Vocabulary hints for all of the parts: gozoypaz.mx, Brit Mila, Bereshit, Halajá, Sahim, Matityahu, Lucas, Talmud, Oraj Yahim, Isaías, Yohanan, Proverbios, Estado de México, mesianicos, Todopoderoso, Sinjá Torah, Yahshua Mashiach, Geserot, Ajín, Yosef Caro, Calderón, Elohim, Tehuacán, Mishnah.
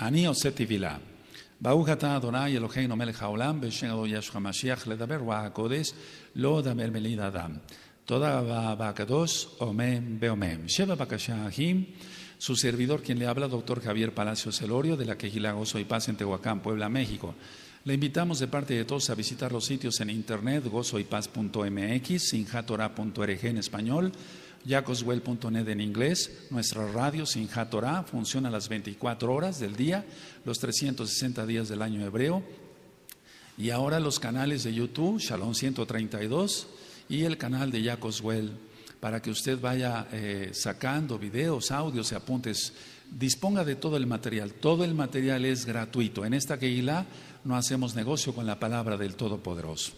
אני עושה תבילה. ברוך אתה אדוני אלוהינו מלך העולם בשם אדון ישוע המשיח לדבר רוח הקודש לא דמל מליד אדם. תודה רבה באקדוש, אומם באומם. שבע בבקשה אחים. Su servidor, quien le habla, doctor Javier Palacios Elorio, de la Kehilá Gozo y Paz en Tehuacán, Puebla, México. Le invitamos de parte de todos a visitar los sitios en internet gozoypaz.mx, sinjatorah.org en español, jacoswell.net en inglés. Nuestra radio Sinjá Torah funciona las 24 horas del día, los 360 días del año hebreo. Y ahora los canales de YouTube, Shalom 132 y el canal de Jacoswell, para que usted vaya sacando videos, audios y apuntes. Disponga de todo el material. Todo el material es gratuito. En esta Kehilá no hacemos negocio con la palabra del Todopoderoso.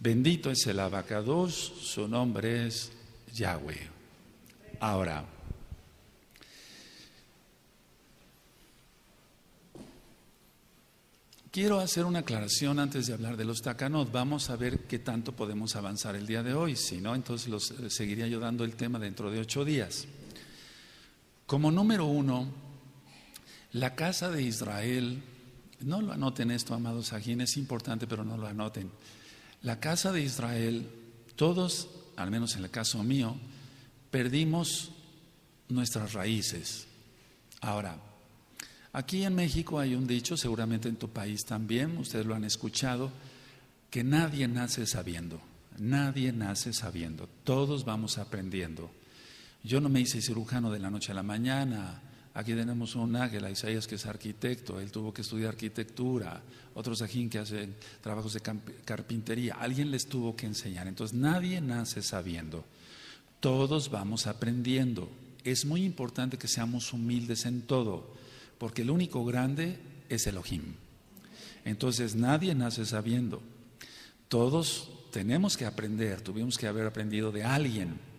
Bendito es el Abacados, su nombre es Yahweh. Ahora, quiero hacer una aclaración antes de hablar de los Takanot. Vamos a ver qué tanto podemos avanzar el día de hoy. Si no, entonces seguiría yo dando el tema dentro de 8 días. Como número 1, la casa de Israel, no lo anoten esto, amados Ajín, es importante, pero no lo anoten. La casa de Israel, todos, al menos en el caso mío, perdimos nuestras raíces. Ahora, aquí en México hay un dicho, seguramente en tu país también, ustedes lo han escuchado, que nadie nace sabiendo, todos vamos aprendiendo. Yo no me hice cirujano de la noche a la mañana. Aquí tenemos un ángel, Isaías, que es arquitecto, él tuvo que estudiar arquitectura, otros ajín que hacen trabajos de carpintería, alguien les tuvo que enseñar. Entonces nadie nace sabiendo, todos vamos aprendiendo. Es muy importante que seamos humildes en todo, porque el único grande es Elohim. Entonces nadie nace sabiendo, todos tenemos que aprender, tuvimos que haber aprendido de alguien.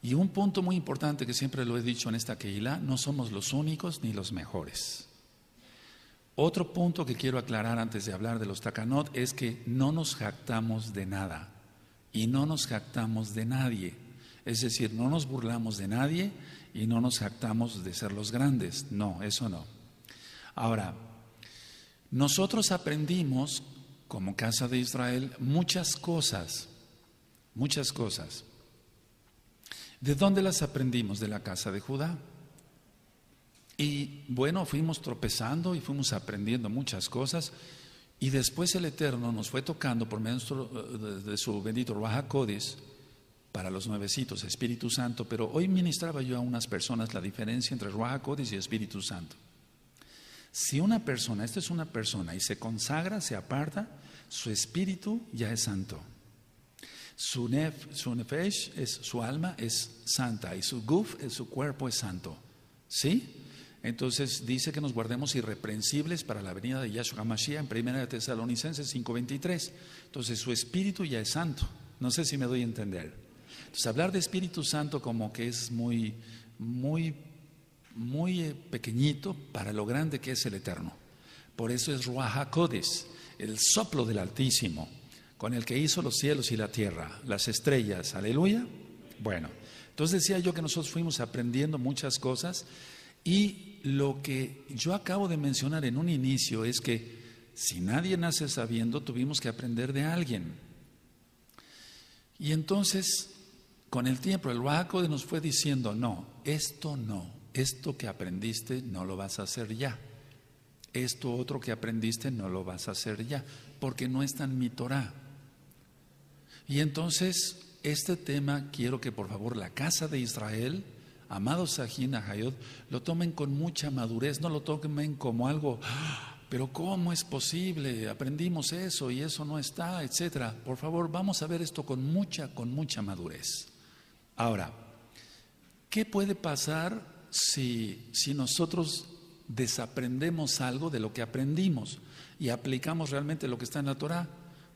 Y un punto muy importante que siempre lo he dicho en esta Kehilá: no somos los únicos ni los mejores. Otro punto que quiero aclarar antes de hablar de los Takanot es que no nos jactamos de nada y no nos jactamos de nadie. Es decir, no nos burlamos de nadie y no nos jactamos de ser los grandes. No, eso no. Ahora, nosotros aprendimos, como casa de Israel, muchas cosas. Muchas cosas. ¿De dónde las aprendimos? De la casa de Judá. Y bueno, fuimos tropezando y fuimos aprendiendo muchas cosas. Y después el Eterno nos fue tocando por medio de su bendito Ruach HaKodesh, para los nuevecitos, Espíritu Santo. Pero hoy ministraba yo a unas personas la diferencia entre Ruach HaKodesh y Espíritu Santo. Si una persona, esta es una persona, y se consagra, se aparta, su espíritu ya es santo. Su nefesh, su alma es santa, y su guf, su cuerpo es santo. ¿Sí? Entonces dice que nos guardemos irreprensibles para la venida de Yahshua Mashiach en Primera de Tesalonicenses 5:23. Entonces su espíritu ya es santo. No sé si me doy a entender. Entonces, hablar de Espíritu Santo como que es muy, muy, muy pequeñito para lo grande que es el Eterno. Por eso es Ruach HaKodesh, el soplo del Altísimo, con el que hizo los cielos y la tierra, las estrellas. Aleluya. Bueno, entonces decía yo que nosotros fuimos aprendiendo muchas cosas, y lo que yo acabo de mencionar en un inicio es que si nadie nace sabiendo, tuvimos que aprender de alguien. Y entonces, con el tiempo, el Ruach HaKodesh nos fue diciendo: no, esto que aprendiste no lo vas a hacer ya, esto otro que aprendiste no lo vas a hacer ya, porque no está en mi Torah. Y entonces, este tema quiero que por favor la casa de Israel, amados Sahin, Ahayot, lo tomen con mucha madurez, no lo tomen como algo, pero ¿cómo es posible? Aprendimos eso y eso no está, etcétera. Por favor, vamos a ver esto con mucha madurez. Ahora, ¿qué puede pasar si nosotros desaprendemos algo de lo que aprendimos y aplicamos realmente lo que está en la Torah?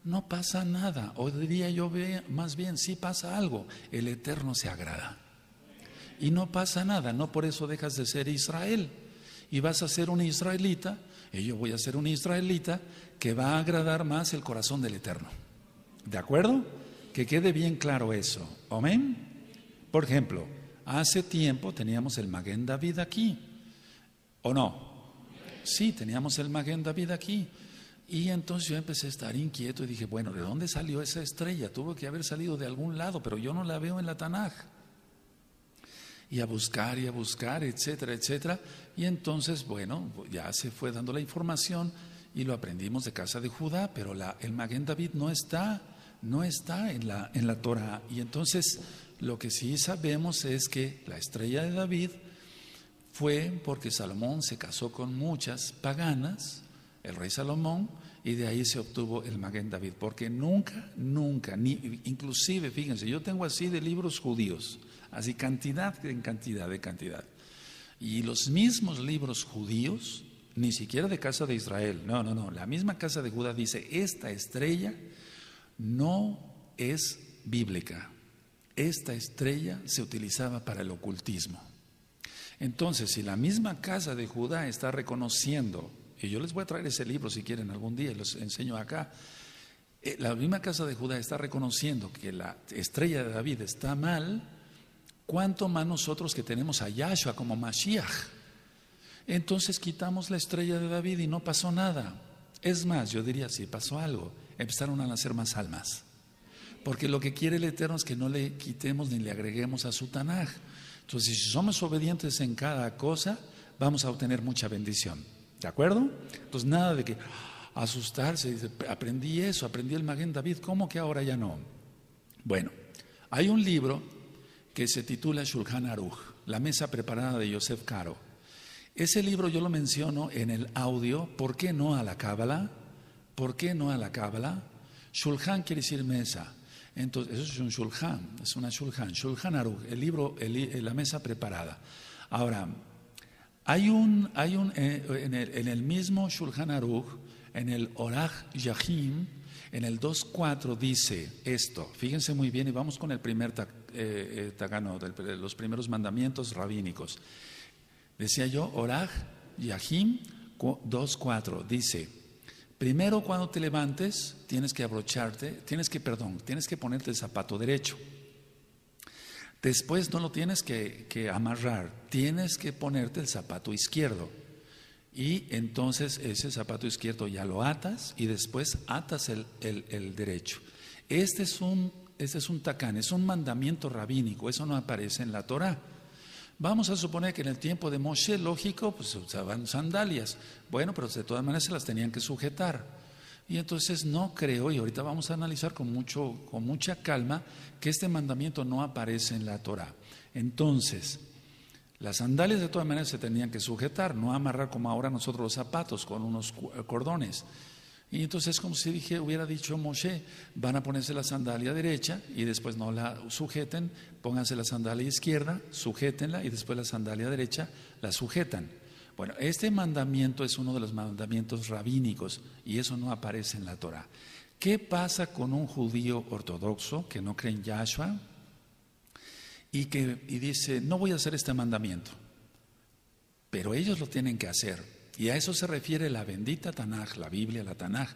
No pasa nada, o diría yo más bien, sí pasa algo. El Eterno se agrada y no pasa nada, no por eso dejas de ser Israel y vas a ser un israelita, y yo voy a ser un israelita que va a agradar más el corazón del Eterno. ¿De acuerdo? Que quede bien claro eso. Amén. Por ejemplo, hace tiempo teníamos el Maguen David aquí. ¿O no? Sí, teníamos el Maguen David aquí. Y entonces yo empecé a estar inquieto y dije, bueno, ¿de dónde salió esa estrella? Tuvo que haber salido de algún lado, pero yo no la veo en la Tanaj. Y a buscar, etcétera, etcétera. Y entonces, bueno, ya se fue dando la información y lo aprendimos de casa de Judá, pero el Maguen David no está en la Torah. Y entonces lo que sí sabemos es que la estrella de David fue porque Salomón se casó con muchas paganas, el rey Salomón, y de ahí se obtuvo el Maguen David, porque nunca, ni inclusive, fíjense, yo tengo así de libros judíos, así cantidad en cantidad de cantidad, y los mismos libros judíos, ni siquiera de casa de Israel, no, la misma casa de Judá dice, esta estrella no es bíblica, esta estrella se utilizaba para el ocultismo. Entonces, si la misma casa de Judá está reconociendo, y yo les voy a traer ese libro si quieren algún día, los enseño acá, la misma casa de Judá está reconociendo que la estrella de David está mal, ¿cuánto más nosotros que tenemos a Yahshua como Mashiach? Entonces quitamos la estrella de David y no pasó nada. Es más, yo diría, si pasó algo, empezaron a nacer más almas. Porque lo que quiere el Eterno es que no le quitemos ni le agreguemos a su Tanaj. Entonces, si somos obedientes en cada cosa, vamos a obtener mucha bendición. ¿De acuerdo? Entonces, nada de que asustarse, dice, aprendí eso, aprendí el Maguen David, ¿cómo que ahora ya no? Bueno, hay un libro que se titula Shulchan Aruch, La mesa preparada de Yosef Caro. Ese libro yo lo menciono en el audio, ¿por qué no a la cábala? ¿Por qué no a la cábala? Shulchan quiere decir mesa. Entonces, eso es un Shulchan, es una Shulchan. Shulchan Aruch, el libro, la mesa preparada. Ahora, en el mismo Shulchan Aruch, en el Oraj Yahim, en el 2.4 dice esto. Fíjense muy bien y vamos con el primer Takanot, los primeros mandamientos rabínicos. Decía yo, Oraj Yahim 2.4, dice, primero cuando te levantes tienes que abrocharte, tienes que ponerte el zapato derecho. Después no lo tienes que amarrar, tienes que ponerte el zapato izquierdo. Y entonces ese zapato izquierdo ya lo atas y después atas el derecho. Este es un tacán, es un mandamiento rabínico, eso no aparece en la Torah. Vamos a suponer que en el tiempo de Moshe, lógico, pues usaban sandalias. Bueno, pero de todas maneras se las tenían que sujetar. Y entonces no creo, y ahorita vamos a analizar con mucha calma, que este mandamiento no aparece en la Torah. Entonces, las sandalias de todas maneras se tenían que sujetar, no amarrar como ahora nosotros los zapatos con unos cordones. Y entonces como si hubiera dicho Moshe, van a ponerse la sandalia derecha y después no la sujeten, pónganse la sandalia izquierda, sujétenla y después la sandalia derecha la sujetan. Bueno, este mandamiento es uno de los mandamientos rabínicos y eso no aparece en la Torah. ¿Qué pasa con un judío ortodoxo que no cree en Yahshua y dice, no voy a hacer este mandamiento, pero ellos lo tienen que hacer? Y a eso se refiere la bendita Tanaj, la Biblia, la Tanaj.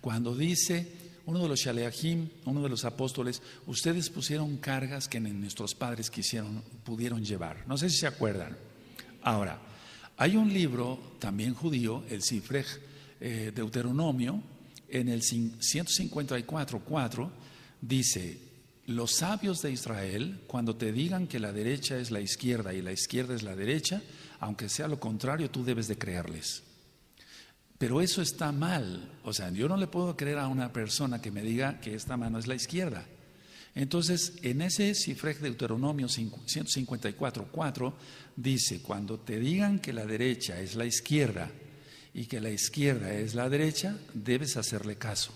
Cuando dice uno de los Shaleahim, uno de los apóstoles, ustedes pusieron cargas que nuestros padres pudieron llevar. No sé si se acuerdan. Ahora, hay un libro también judío, el Sifre, Deuteronomio, en el 154.4, dice, los sabios de Israel, cuando te digan que la derecha es la izquierda y la izquierda es la derecha, aunque sea lo contrario, tú debes de creerles. Pero eso está mal. O sea, yo no le puedo creer a una persona que me diga que esta mano es la izquierda. Entonces, en ese Sifrej de Deuteronomio 154.4 dice, cuando te digan que la derecha es la izquierda y que la izquierda es la derecha, debes hacerle caso.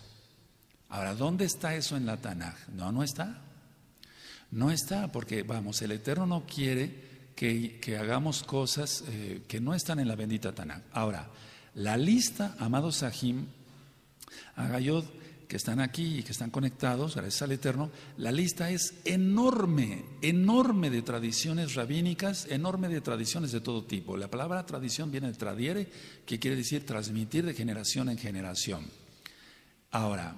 Ahora, ¿dónde está eso en la Tanaj? No está. No está porque, vamos, el Eterno no quiere que hagamos cosas que no están en la bendita Tanaj. Ahora, la lista, amados Sahim, Agayod, que están aquí y que están conectados, gracias al Eterno, la lista es enorme, enorme de tradiciones rabínicas, enorme de tradiciones de todo tipo. La palabra tradición viene de tradiere, que quiere decir transmitir de generación en generación. Ahora,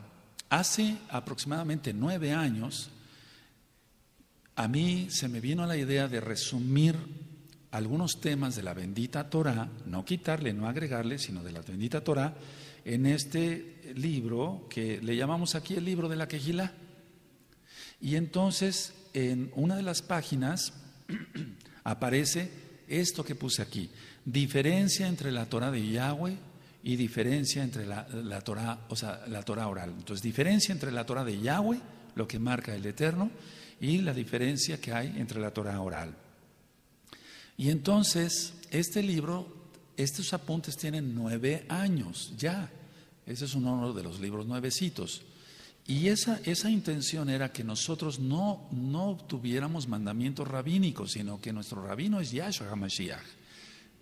hace aproximadamente 9 años, a mí se me vino la idea de resumir algunos temas de la bendita Torá, no quitarle, no agregarle, sino de la bendita Torá, en este libro que le llamamos aquí el libro de la Kehilá. Y entonces en una de las páginas aparece esto que puse aquí: diferencia entre la Torá de Yahweh y diferencia entre la Torá, o sea, la Torá oral. Entonces, diferencia entre la Torá de Yahweh, lo que marca el Eterno, y la diferencia que hay entre la Torá oral. Y entonces, este libro, estos apuntes tienen 9 años ya. Ese es uno de los libros nuevecitos. Y esa intención era que nosotros no obtuviéramos mandamientos rabínicos, sino que nuestro rabino es Yahshua Mashiach.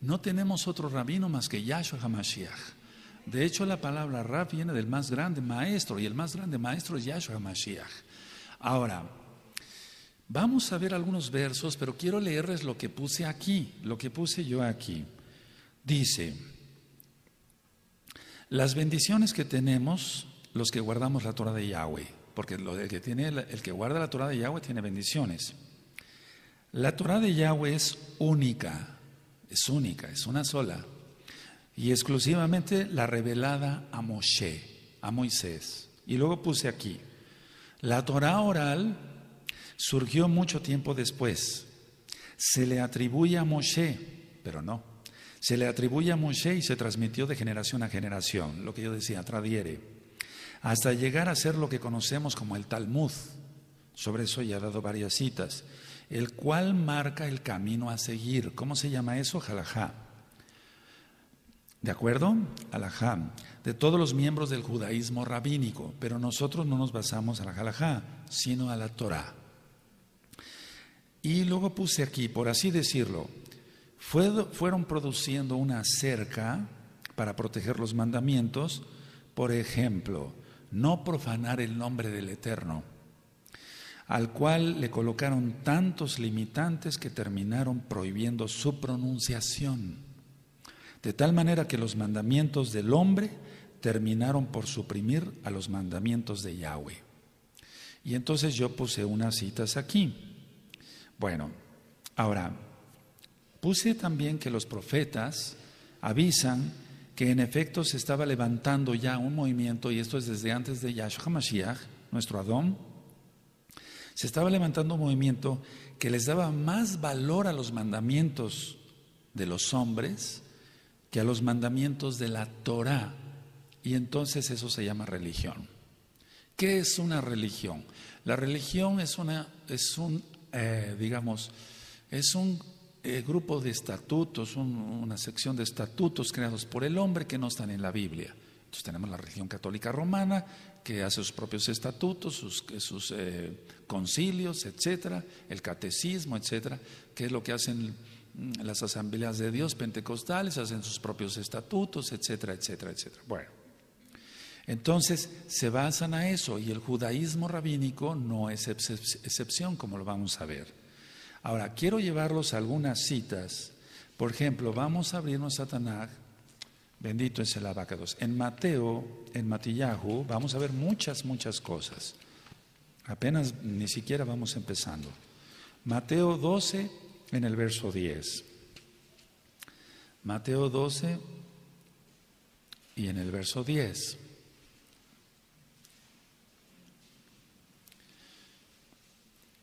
No tenemos otro rabino más que Yahshua Mashiach. De hecho, la palabra rab viene del más grande maestro, y el más grande maestro es Yahshua Mashiach. Ahora, vamos a ver algunos versos, pero quiero leerles lo que puse aquí, lo que puse yo aquí. Dice: las bendiciones que tenemos los que guardamos la Torá de Yahweh, porque el que guarda la Torá de Yahweh tiene bendiciones. La Torá de Yahweh es única, es una sola, y exclusivamente la revelada a Moisés. Y luego puse aquí: la Torá oral surgió mucho tiempo después. Se le atribuye a Moshe, pero no. Se le atribuye a Moshe y se transmitió de generación a generación, lo que yo decía, tradiere, hasta llegar a ser lo que conocemos como el Talmud. Sobre eso ya he dado varias citas, el cual marca el camino a seguir. ¿Cómo se llama eso? Halajá. ¿De acuerdo? Halajá. De todos los miembros del judaísmo rabínico, pero nosotros no nos basamos a la Halajá, sino a la Torá. Y luego puse aquí, por así decirlo, fueron produciendo una cerca para proteger los mandamientos. Por ejemplo, no profanar el nombre del Eterno, al cual le colocaron tantos limitantes que terminaron prohibiendo su pronunciación, de tal manera que los mandamientos del hombre terminaron por suprimir a los mandamientos de Yahweh. Y entonces yo puse unas citas aquí. Bueno, ahora, puse también que los profetas avisan que en efecto se estaba levantando ya un movimiento, y esto es desde antes de Yahshua Mashiach, nuestro Adón. Se estaba levantando un movimiento que les daba más valor a los mandamientos de los hombres que a los mandamientos de la Torá, y entonces eso se llama religión. ¿Qué es una religión? La religión es un grupo de estatutos, una sección de estatutos creados por el hombre que no están en la Biblia. Entonces tenemos la religión católica romana, que hace sus propios estatutos, sus concilios, etcétera, el catecismo, etcétera, que es lo que hacen las asambleas de Dios pentecostales, hacen sus propios estatutos, etcétera, etcétera, etcétera. Bueno, entonces se basan a eso, y el judaísmo rabínico no es excepción, como lo vamos a ver. Ahora, quiero llevarlos a algunas citas. Por ejemplo, vamos a abrirnos a Tanaj, bendito es el Abacados. En Mateo, en Matityahu, vamos a ver muchas cosas. Apenas ni siquiera vamos empezando. Mateo 12, en el verso 10. Mateo 12 y en el verso 10.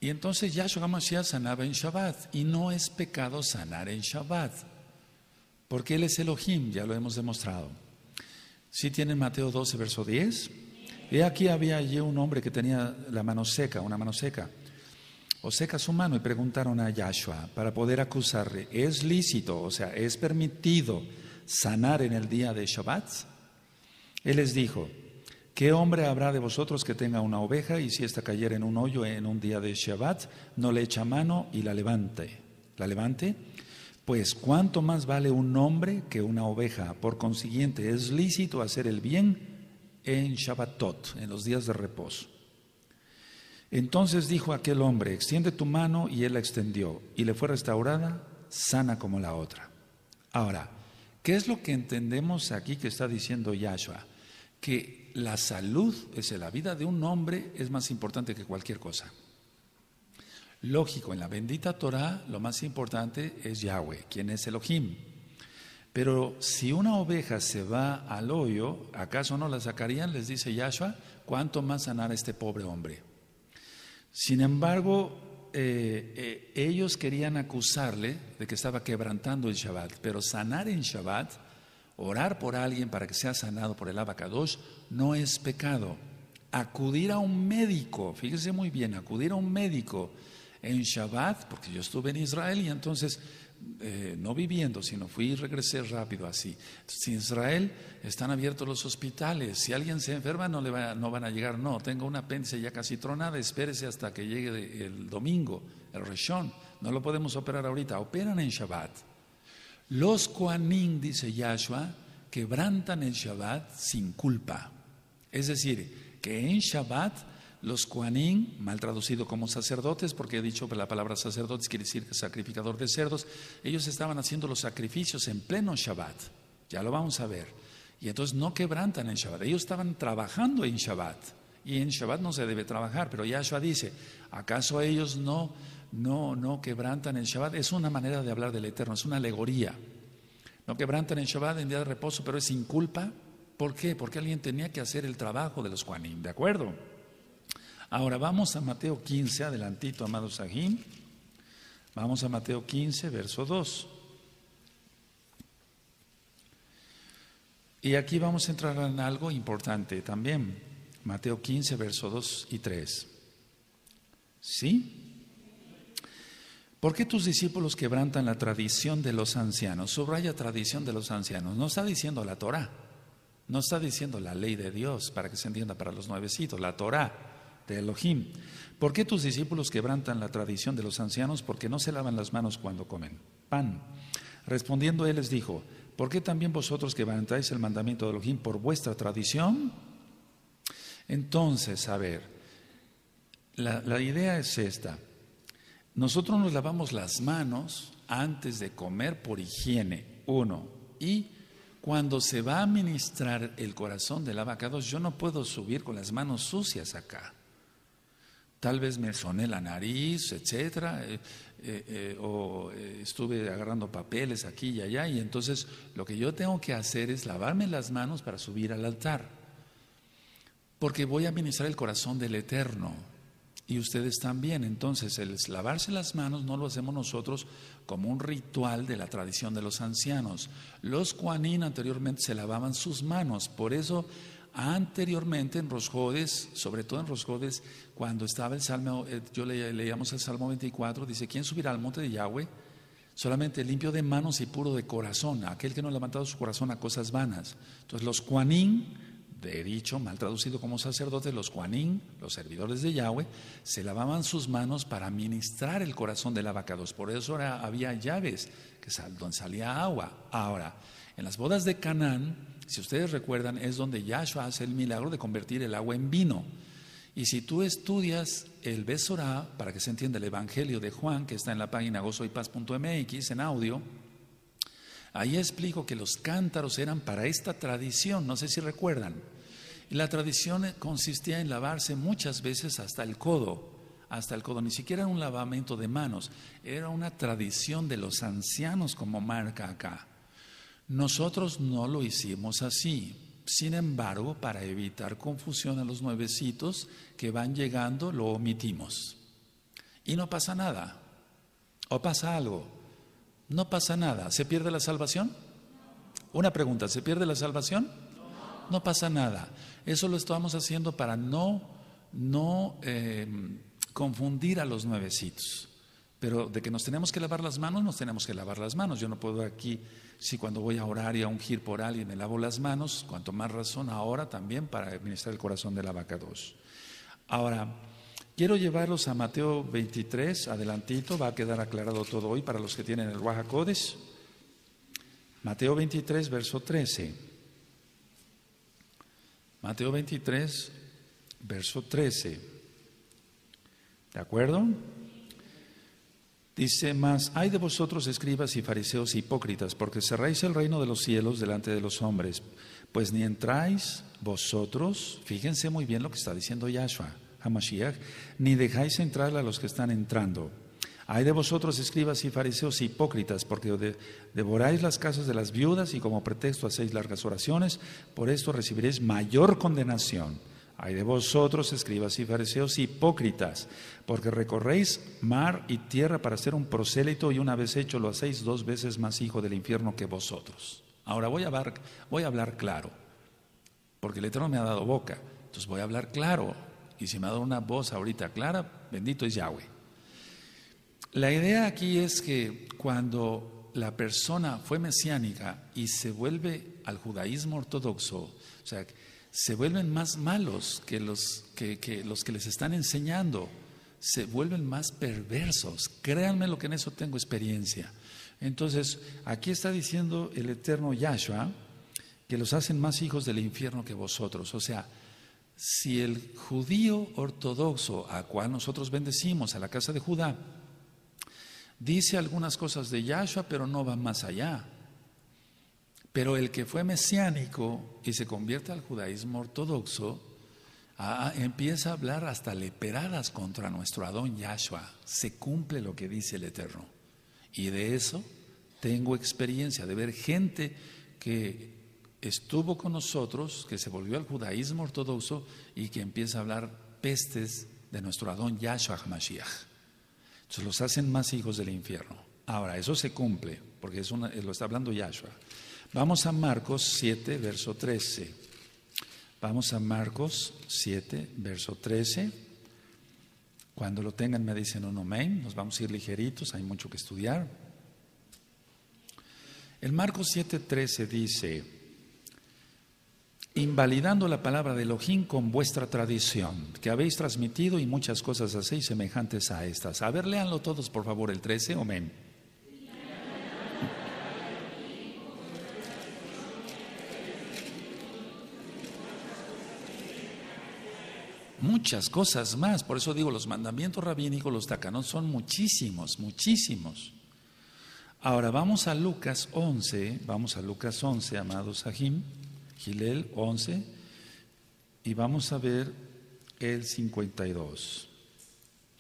Y entonces Yahshua Mashiach sanaba en Shabbat, y no es pecado sanar en Shabbat, porque Él es Elohim, ya lo hemos demostrado. ¿Sí tienen Mateo 12, verso 10? He aquí, había allí un hombre que tenía la mano seca, una mano seca, o seca su mano, y preguntaron a Yahshua para poder acusarle: ¿es lícito, o sea, es permitido sanar en el día de Shabbat? Él les dijo: ¿qué hombre habrá de vosotros que tenga una oveja, y si ésta cayera en un hoyo en un día de Shabbat, no le echa mano y la levante? Pues cuánto más vale un hombre que una oveja. Por consiguiente, es lícito hacer el bien en Shabbatot, en los días de reposo. Entonces dijo aquel hombre: extiende tu mano, y él la extendió, y le fue restaurada, sana como la otra. Ahora, ¿qué es lo que entendemos aquí que está diciendo Yahshua? Que la salud, es la vida de un hombre, es más importante que cualquier cosa. Lógico, en la bendita Torah lo más importante es Yahweh, quien es Elohim. Pero si una oveja se va al hoyo, ¿acaso no la sacarían? Les dice Yahshua, ¿cuánto más sanará este pobre hombre? Sin embargo, ellos querían acusarle de que estaba quebrantando el Shabbat, pero sanar en Shabbat, orar por alguien para que sea sanado por el Abacados, no es pecado. Acudir a un médico, fíjese muy bien, acudir a un médico en Shabbat, porque yo estuve en Israel y entonces, no viviendo, sino fui y regresé rápido así. Entonces, en Israel están abiertos los hospitales, si alguien se enferma no van a llegar, no, tengo una apéndice ya casi tronada, espérese hasta que llegue el domingo, el Reshon, no lo podemos operar ahorita, operan en Shabbat. Los Kohanim, dice Yahshua, quebrantan el Shabbat sin culpa. Es decir, que en Shabbat los Kohanim, mal traducido como sacerdotes, porque he dicho que la palabra sacerdotes quiere decir sacrificador de cerdos, ellos estaban haciendo los sacrificios en pleno Shabbat, ya lo vamos a ver. Y entonces no quebrantan en Shabbat, ellos estaban trabajando en Shabbat, y en Shabbat no se debe trabajar, pero Yahshua dice, ¿acaso ellos no quebrantan en Shabbat? Es una manera de hablar del Eterno, es una alegoría. No quebrantan en Shabbat, en día de reposo, pero es sin culpa. ¿Por qué? Porque alguien tenía que hacer el trabajo de los Kohanim, ¿de acuerdo? Ahora vamos a Mateo 15, adelantito, amados Ajín. Vamos a Mateo 15, verso 2. Y aquí vamos a entrar en algo importante también. Mateo 15, verso 2 y 3. ¿Sí? ¿Por qué tus discípulos quebrantan la tradición de los ancianos? Subraya tradición de los ancianos. No está diciendo la Torah. No está diciendo la ley de Dios, para que se entienda para los nuevecitos. La Torah de Elohim. ¿Por qué tus discípulos quebrantan la tradición de los ancianos? Porque no se lavan las manos cuando comen pan. Respondiendo él les dijo, ¿por qué también vosotros quebrantáis el mandamiento de Elohim por vuestra tradición? Entonces, a ver, la idea es esta. Nosotros nos lavamos las manos antes de comer por higiene, uno, y cuando se va a ministrar el corazón del Abacados, yo no puedo subir con las manos sucias acá. Tal vez me soné la nariz, etcétera, o estuve agarrando papeles aquí y allá, y entonces lo que yo tengo que hacer es lavarme las manos para subir al altar, porque voy a ministrar el corazón del Eterno, y ustedes también. Entonces el lavarse las manos no lo hacemos nosotros como un ritual de la tradición de los ancianos. Los Kohanim anteriormente se lavaban sus manos, por eso anteriormente en Rosh Jodes, sobre todo en Rosh Jodes, cuando estaba el Salmo, yo leíamos el Salmo 24, dice, ¿quién subirá al monte de Yahweh? Solamente limpio de manos y puro de corazón, aquel que no ha levantado su corazón a cosas vanas. Entonces los Kohanim, de dicho, mal traducido como sacerdotes, los Kohanim, los servidores de Yahweh, se lavaban sus manos para ministrar el corazón del Abacados. Por eso ahora había llaves donde salía agua. Ahora, en las bodas de Canaán, si ustedes recuerdan, es donde Yahshua hace el milagro de convertir el agua en vino. Y si tú estudias el Besorá, para que se entienda el Evangelio de Juan, que está en la página gozoypaz.mx en audio, ahí explico que los cántaros eran para esta tradición, no sé si recuerdan. Y la tradición consistía en lavarse muchas veces hasta el codo, ni siquiera era un lavamiento de manos, era una tradición de los ancianos como marca acá. Nosotros no lo hicimos así. Sin embargo, para evitar confusión a los nuevecitos que van llegando, lo omitimos. Y no pasa nada. O pasa algo. No pasa nada. ¿Se pierde la salvación? Una pregunta, ¿se pierde la salvación? No pasa nada. Eso lo estamos haciendo para no confundir a los nuevecitos. Pero de que nos tenemos que lavar las manos, nos tenemos que lavar las manos. Yo no puedo aquí, si cuando voy a orar y a ungir por alguien me lavo las manos, cuanto más razón ahora también para ministrar el corazón del Abacados. Ahora, quiero llevarlos a Mateo 23, adelantito, va a quedar aclarado todo hoy para los que tienen el Ruach HaKodesh. Mateo 23, verso 13. Mateo 23, verso 13. ¿De acuerdo? Dice, mas ay de vosotros escribas y fariseos hipócritas, porque cerráis el reino de los cielos delante de los hombres, pues ni entráis vosotros, fíjense muy bien lo que está diciendo Yahshua, HaMashiach, ni dejáis entrar a los que están entrando. Ay de vosotros, escribas y fariseos hipócritas, porque devoráis las casas de las viudas y como pretexto hacéis largas oraciones, por esto recibiréis mayor condenación. Ay de vosotros, escribas y fariseos hipócritas, porque recorréis mar y tierra para ser un prosélito, y una vez hecho lo hacéis dos veces más hijo del infierno que vosotros. Ahora voy a hablar claro, porque el Eterno me ha dado boca, entonces voy a hablar claro, y si me ha dado una voz ahorita clara, bendito es Yahweh. La idea aquí es que cuando la persona fue mesiánica y se vuelve al judaísmo ortodoxo, o sea, se vuelven más malos que los que les están enseñando, se vuelven más perversos. Créanme, lo que en eso tengo experiencia. Entonces, aquí está diciendo el Eterno Yahshua que los hacen más hijos del infierno que vosotros. O sea, si el judío ortodoxo, a cual nosotros bendecimos, a la casa de Judá, dice algunas cosas de Yahshua, pero no va más allá. Pero el que fue mesiánico y se convierte al judaísmo ortodoxo, empieza a hablar hasta leperadas contra nuestro Adón Yahshua. Se cumple lo que dice el Eterno. Y de eso tengo experiencia, de ver gente que estuvo con nosotros, que se volvió al judaísmo ortodoxo y que empieza a hablar pestes de nuestro Adón Yahshua HaMashiach. Entonces los hacen más hijos del infierno. Ahora, eso se cumple, porque lo está hablando Yahshua. Vamos a Marcos 7, verso 13. Vamos a Marcos 7, verso 13. Cuando lo tengan me dicen un amén. Nos vamos a ir ligeritos, hay mucho que estudiar. El Marcos 7, 13 dice: invalidando la palabra de Elohim con vuestra tradición, que habéis transmitido, y muchas cosas hacéis semejantes a estas. A ver, léanlo todos, por favor, el 13, amén. Muchas cosas más, por eso digo, los mandamientos rabínicos, los Takanot, son muchísimos, muchísimos. Ahora, vamos a Lucas 11, amados Ajín. Gilel 11, y vamos a ver el 52,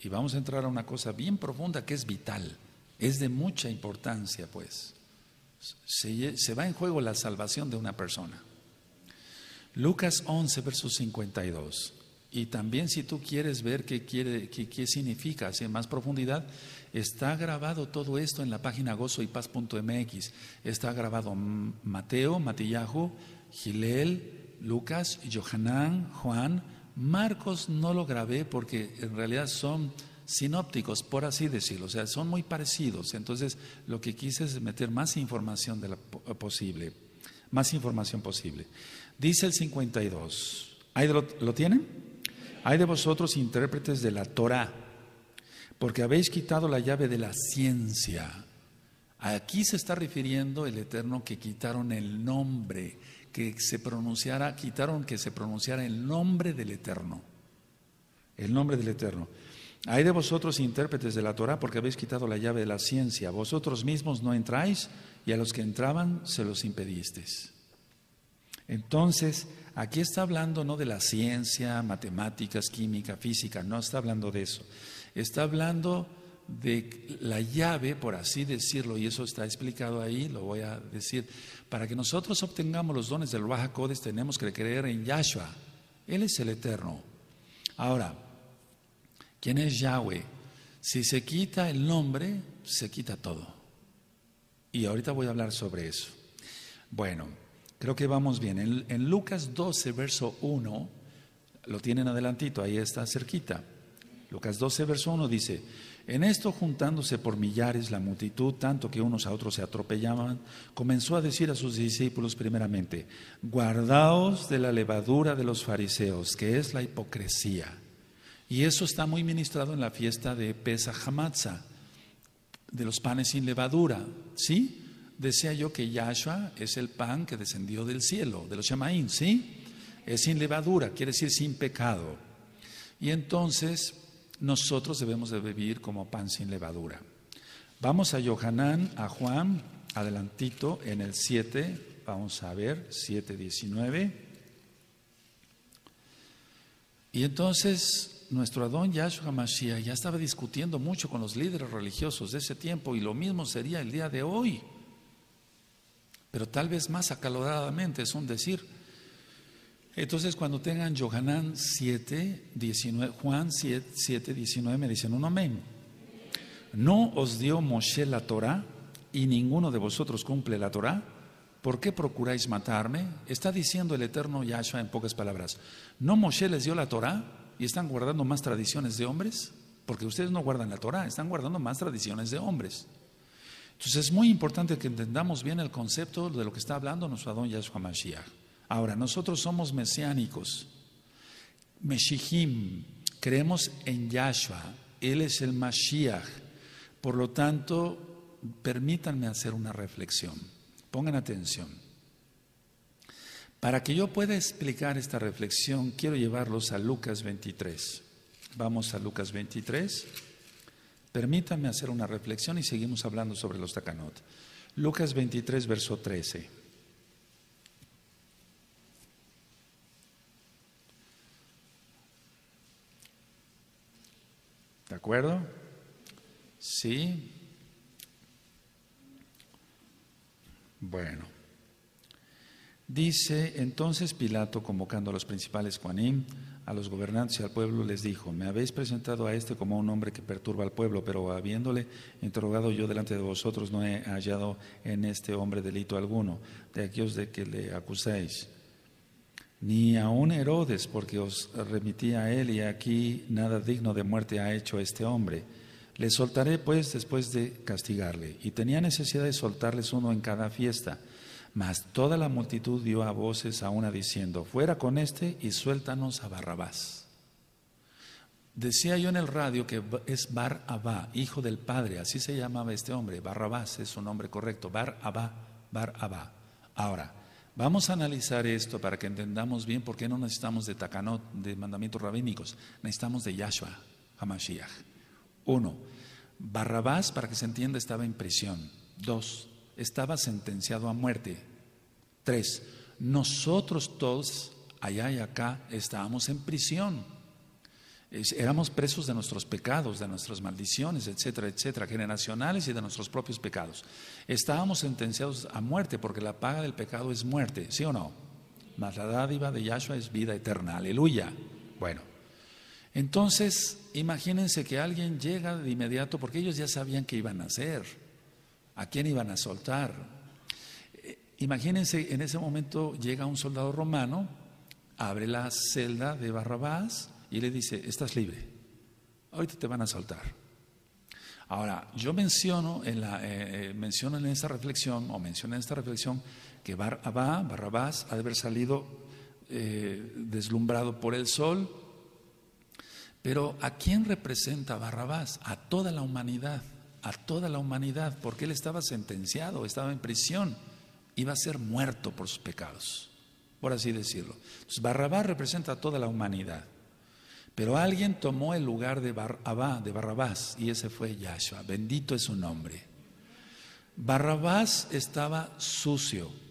y vamos a entrar a una cosa bien profunda que es vital, es de mucha importancia, pues se va en juego la salvación de una persona. Lucas 11, verso 52. Y también, si tú quieres ver qué significa en más profundidad, está grabado todo esto en la página gozoypaz.mx. Está grabado Mateo, Matityahu, Gilel, Lucas, Yohanan, Juan. Marcos no lo grabé porque en realidad son sinópticos, por así decirlo, o sea, son muy parecidos. Entonces, lo que quise es meter más información posible. Dice el 52. ¿Ahí lo tienen? Hay de vosotros, intérpretes de la Torá, porque habéis quitado la llave de la ciencia. Aquí se está refiriendo el Eterno que quitaron el nombre, que se pronunciara el nombre del Eterno. El nombre del Eterno. Ay de vosotros, intérpretes de la Torá, porque habéis quitado la llave de la ciencia. Vosotros mismos no entráis, y a los que entraban se los impedisteis. Entonces, aquí está hablando no de la ciencia, matemáticas, química, física, no está hablando de eso. Está hablando de la llave, por así decirlo, y eso está explicado ahí, lo voy a decir. Para que nosotros obtengamos los dones del Ruach HaKodesh, tenemos que creer en Yahshua. Él es el Eterno. Ahora, ¿quién es Yahweh? Si se quita el nombre, se quita todo. Y ahorita voy a hablar sobre eso. Bueno, creo que vamos bien. En Lucas 12, verso 1, lo tienen adelantito, ahí está cerquita. Lucas 12, verso 1 dice: en esto, juntándose por millares la multitud, tanto que unos a otros se atropellaban, comenzó a decir a sus discípulos primeramente: guardaos de la levadura de los fariseos, que es la hipocresía. Y eso está muy ministrado en la fiesta de Pesaj Hamatzah, de los panes sin levadura, ¿sí? Decía yo que Yahshua es el pan que descendió del cielo, de los Shemaim, ¿sí? Es sin levadura, quiere decir sin pecado. Y entonces nosotros debemos de vivir como pan sin levadura. Vamos a Yohanan, a Juan, adelantito en el 7, vamos a ver, 7:19. Y entonces nuestro Adón Yahshua Mashiach ya estaba discutiendo mucho con los líderes religiosos de ese tiempo, y lo mismo sería el día de hoy, pero tal vez más acaloradamente, es un decir. Entonces, cuando tengan Yohanan 7, 19, Juan 7, 7, 19, me dicen un amén. No os dio Moshe la Torá, y ninguno de vosotros cumple la Torá. ¿Por qué procuráis matarme? Está diciendo el Eterno Yahshua en pocas palabras. ¿No Moshe les dio la Torá y están guardando más tradiciones de hombres? Porque ustedes no guardan la Torá, están guardando más tradiciones de hombres. Entonces es muy importante que entendamos bien el concepto de lo que está hablando nuestro Adón Yahshua Mashiach. Ahora, nosotros somos mesiánicos, Meshihim, creemos en Yahshua, Él es el Mashiach. Por lo tanto, permítanme hacer una reflexión. Pongan atención. Para que yo pueda explicar esta reflexión, quiero llevarlos a Lucas 23. Vamos a Lucas 23. Permítanme hacer una reflexión y seguimos hablando sobre los Takanot. Lucas 23, verso 13. ¿De acuerdo? Sí. Bueno, dice: entonces Pilato, convocando a los principales Juanim, a los gobernantes y al pueblo, les dijo: me habéis presentado a este como un hombre que perturba al pueblo, pero habiéndole interrogado yo delante de vosotros, no he hallado en este hombre delito alguno de aquellos de que le acusáis, ni aun Herodes, porque os remití a él, y aquí nada digno de muerte ha hecho este hombre. Les soltaré pues después de castigarle. Y tenía necesidad de soltarles uno en cada fiesta. Mas toda la multitud dio a voces a una diciendo: fuera con este y suéltanos a Barrabás. Decía yo en el radio que es Bar Abba, hijo del padre, así se llamaba este hombre. Barrabás es su nombre correcto, Bar Abba, Bar Abba. Ahora, vamos a analizar esto para que entendamos bien por qué no necesitamos de Takanot, de mandamientos rabínicos. Necesitamos de Yahshua HaMashiach. 1. Barrabás, para que se entienda, estaba en prisión. 2. Estaba sentenciado a muerte. 3. Nosotros todos, allá y acá, estábamos en prisión. Éramos presos de nuestros pecados, de nuestras maldiciones, etcétera, etcétera, generacionales y de nuestros propios pecados. Estábamos sentenciados a muerte, porque la paga del pecado es muerte, ¿sí o no? Mas la dádiva de Yahshua es vida eterna. Aleluya. Bueno. Entonces, imagínense que alguien llega de inmediato, porque ellos ya sabían qué iban a hacer, a quién iban a soltar. Imagínense, en ese momento llega un soldado romano, abre la celda de Barrabás y le dice: estás libre, ahorita te van a soltar. Ahora, yo menciono en esta reflexión que Barrabás ha de haber salido deslumbrado por el sol. Pero ¿a quién representa Barrabás? A toda la humanidad, a toda la humanidad, porque él estaba sentenciado, estaba en prisión, iba a ser muerto por sus pecados, por así decirlo. Entonces, Barrabás representa a toda la humanidad, pero alguien tomó el lugar de Barrabás, y ese fue Yahshua, bendito es su nombre. Barrabás estaba sucio,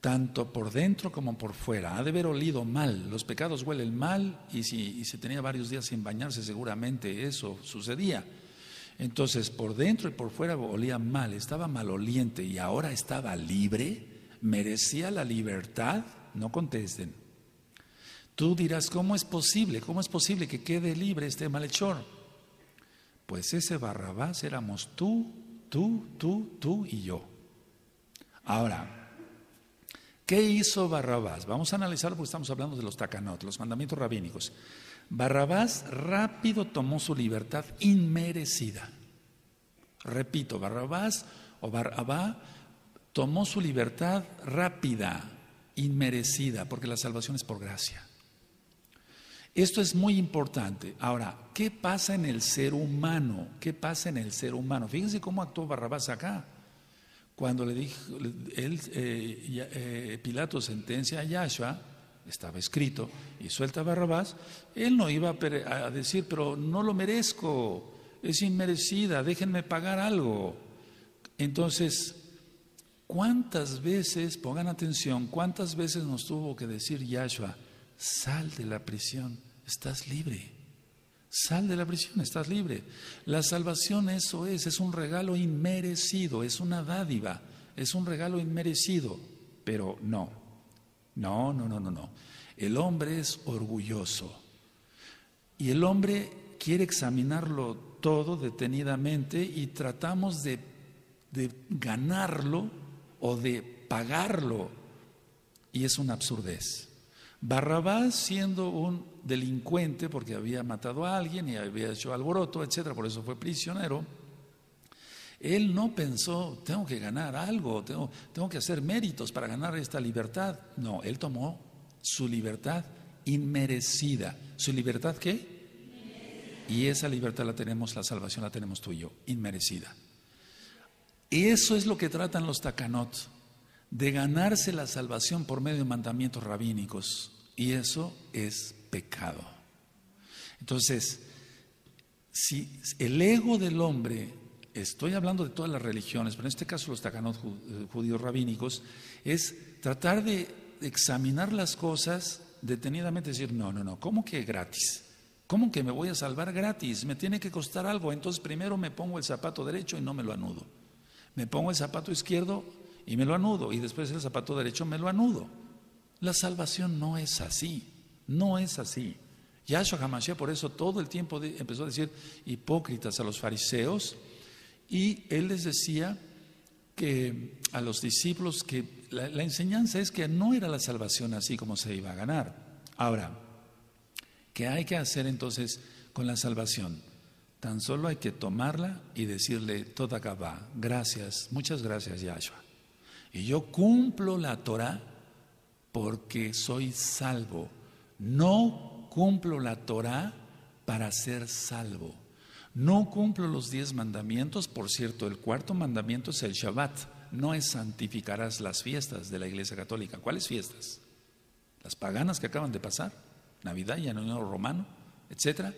tanto por dentro como por fuera, ha de haber olido mal, los pecados huelen mal, y si se tenía varios días sin bañarse, seguramente eso sucedía. Entonces, por dentro y por fuera olía mal, estaba maloliente, y ahora estaba libre, merecía la libertad. No contesten. Tú dirás: ¿cómo es posible que quede libre este malhechor? Pues ese Barrabás éramos tú y yo. Ahora, ¿qué hizo Barrabás? Vamos a analizarlo porque estamos hablando de los Takanot, los mandamientos rabínicos. Barrabás rápido tomó su libertad inmerecida. Repito, Barrabás o Barabá tomó su libertad rápida, inmerecida, porque la salvación es por gracia. Esto es muy importante. Ahora, ¿qué pasa en el ser humano? ¿Qué pasa en el ser humano? Fíjense cómo actuó Barrabás acá. Cuando le dijo Pilato sentencia a Yahshua, estaba escrito, y suelta a Barrabás, él no iba a decir: pero no lo merezco, es inmerecida, déjenme pagar algo. Entonces, ¿cuántas veces, pongan atención, cuántas veces nos tuvo que decir Yahshua: sal de la prisión, estás libre. Sal de la prisión, estás libre. La salvación eso es un regalo inmerecido, es una dádiva, es un regalo inmerecido. Pero no. El hombre es orgulloso y el hombre quiere examinarlo todo detenidamente y tratamos de ganarlo o de pagarlo, y es una absurdez. Barrabás, siendo un delincuente porque había matado a alguien y había hecho alboroto, etcétera, por eso fue prisionero, él no pensó, tengo que ganar algo, tengo que hacer méritos para ganar esta libertad. No, él tomó su libertad inmerecida. ¿Su libertad qué? Y esa libertad la tenemos, la salvación la tenemos tú y yo, inmerecida. Eso es lo que tratan los Takanot, de ganarse la salvación por medio de mandamientos rabínicos, y eso es pecado. Entonces, si el ego del hombre, estoy hablando de todas las religiones, pero en este caso los Takanot judíos rabínicos, es tratar de examinar las cosas detenidamente, decir, no, ¿cómo que gratis? ¿Cómo que me voy a salvar gratis? Me tiene que costar algo. Entonces primero me pongo el zapato derecho y no me lo anudo. Me pongo el zapato izquierdo y me lo anudo. Y después el zapato derecho me lo anudo. La salvación no es así. No es así. Yahshua HaMashiach por eso todo el tiempo empezó a decir hipócritas a los fariseos. Y él les decía que a los discípulos que la enseñanza es que no era la salvación así como se iba a ganar. Ahora, ¿qué hay que hacer entonces con la salvación? Tan solo hay que tomarla y decirle, Toda Gabá, gracias, muchas gracias Yahshua. Y yo cumplo la Torah porque soy salvo. No cumplo la Torah para ser salvo. No cumplo los 10 mandamientos. Por cierto, el 4.º mandamiento es el Shabbat. No es santificarás las fiestas de la Iglesia Católica. ¿Cuáles fiestas? Las paganas que acaban de pasar. Navidad y Año Romano, etcétera.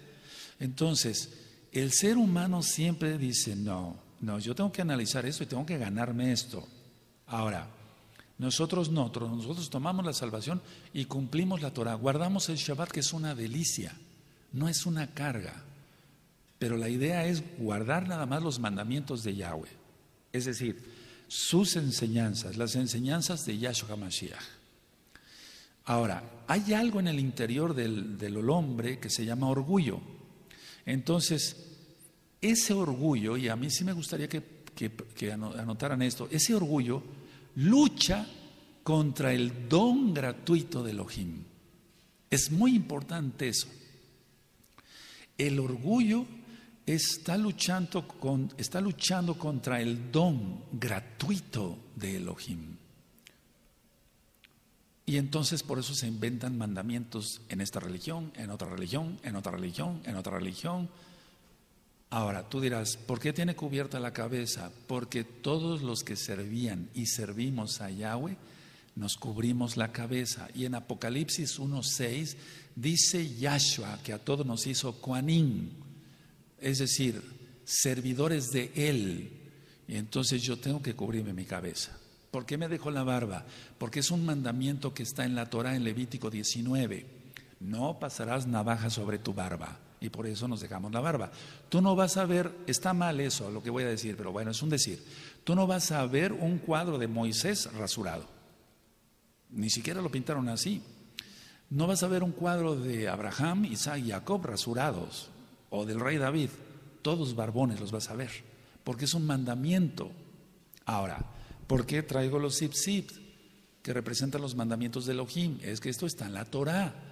Entonces, el ser humano siempre dice, no, yo tengo que analizar esto y tengo que ganarme esto. Ahora, nosotros tomamos la salvación y cumplimos la Torah, guardamos el Shabbat, que es una delicia, no es una carga. Pero la idea es guardar nada más los mandamientos de Yahweh, es decir, sus enseñanzas, las enseñanzas de Yahshua Mashiach. Ahora, hay algo en el interior del hombre que se llama orgullo. Entonces, ese orgullo, y a mí sí me gustaría que anotaran esto, ese orgullo lucha contra el don gratuito de Elohim. Es muy importante eso. El orgullo está luchando contra el don gratuito de Elohim. Y entonces por eso se inventan mandamientos en esta religión, en otra religión, en otra religión, en otra religión. Ahora, tú dirás, ¿por qué tiene cubierta la cabeza? Porque todos los que servían y servimos a Yahweh, nos cubrimos la cabeza. Y en Apocalipsis 1:6 dice Yahshua que a todos nos hizo Koanim, es decir, servidores de Él. Y entonces yo tengo que cubrirme mi cabeza. ¿Por qué me dejó la barba? Porque es un mandamiento que está en la Torah, en Levítico 19. No pasarás navaja sobre tu barba. Y por eso nos dejamos la barba. Tú no vas a ver, está mal eso lo que voy a decir, pero bueno, es un decir. Tú no vas a ver un cuadro de Moisés rasurado. Ni siquiera lo pintaron así. No vas a ver un cuadro de Abraham, Isaac y Jacob rasurados. O del rey David. Todos barbones los vas a ver. Porque es un mandamiento. Ahora, ¿por qué traigo los zip-zip que representan los mandamientos de Elohim? Es que esto está en la Torah,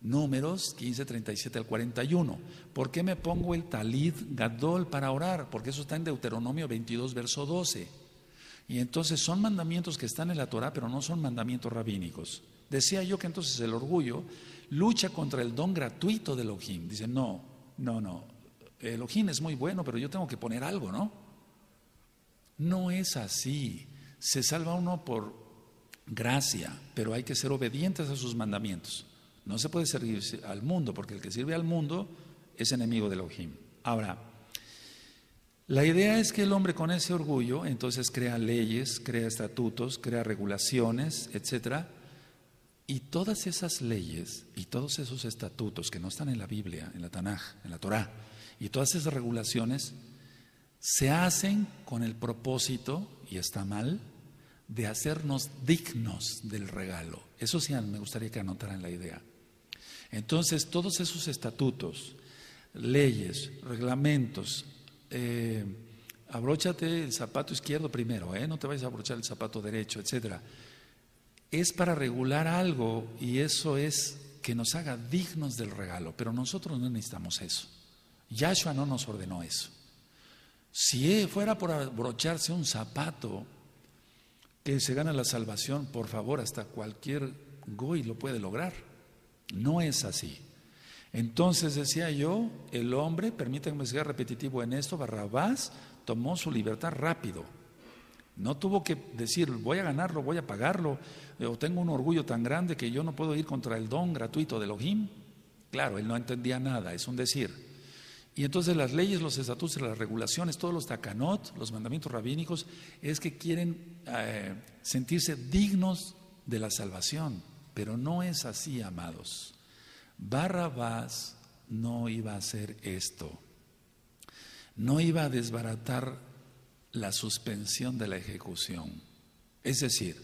Números 15:37 al 41. ¿Por qué me pongo el talit gadol para orar? Porque eso está en Deuteronomio 22, verso 12. Y entonces son mandamientos que están en la Torah, pero no son mandamientos rabínicos. Decía yo que entonces el orgullo lucha contra el don gratuito de Elohim. Dice, no, Elohim es muy bueno, pero yo tengo que poner algo, ¿no? No es así. Se salva uno por gracia, pero hay que ser obedientes a sus mandamientos. No se puede servir al mundo, porque el que sirve al mundo es enemigo de Elohim. Ahora, la idea es que el hombre con ese orgullo entonces crea leyes, crea estatutos, crea regulaciones, etcétera, Y todas esas leyes y todos esos estatutos que no están en la Biblia, en la Tanaj, en la Torá, y todas esas regulaciones se hacen con el propósito, y está mal, de hacernos dignos del regalo. Eso sí, me gustaría que anotaran la idea. Entonces, todos esos estatutos, leyes, reglamentos, abróchate el zapato izquierdo primero, no te vayas a abrochar el zapato derecho, etcétera. Es para regular algo, y eso es que nos haga dignos del regalo, pero nosotros no necesitamos eso. Yahshua no nos ordenó eso. Si fuera por abrocharse un zapato que se gana la salvación, por favor, hasta cualquier goy lo puede lograr. No es así. Entonces, decía yo, el hombre, permítanme ser repetitivo en esto, Barrabás tomó su libertad rápido. No tuvo que decir, voy a ganarlo, voy a pagarlo, o tengo un orgullo tan grande que yo no puedo ir contra el don gratuito de Elohim. Claro, él no entendía nada, es un decir. Y entonces las leyes, los estatutos, las regulaciones, todos los Takanot, los mandamientos rabínicos, es que quieren sentirse dignos de la salvación. Pero no es así, amados. Barrabás no iba a hacer esto. No iba a desbaratar la suspensión de la ejecución. Es decir,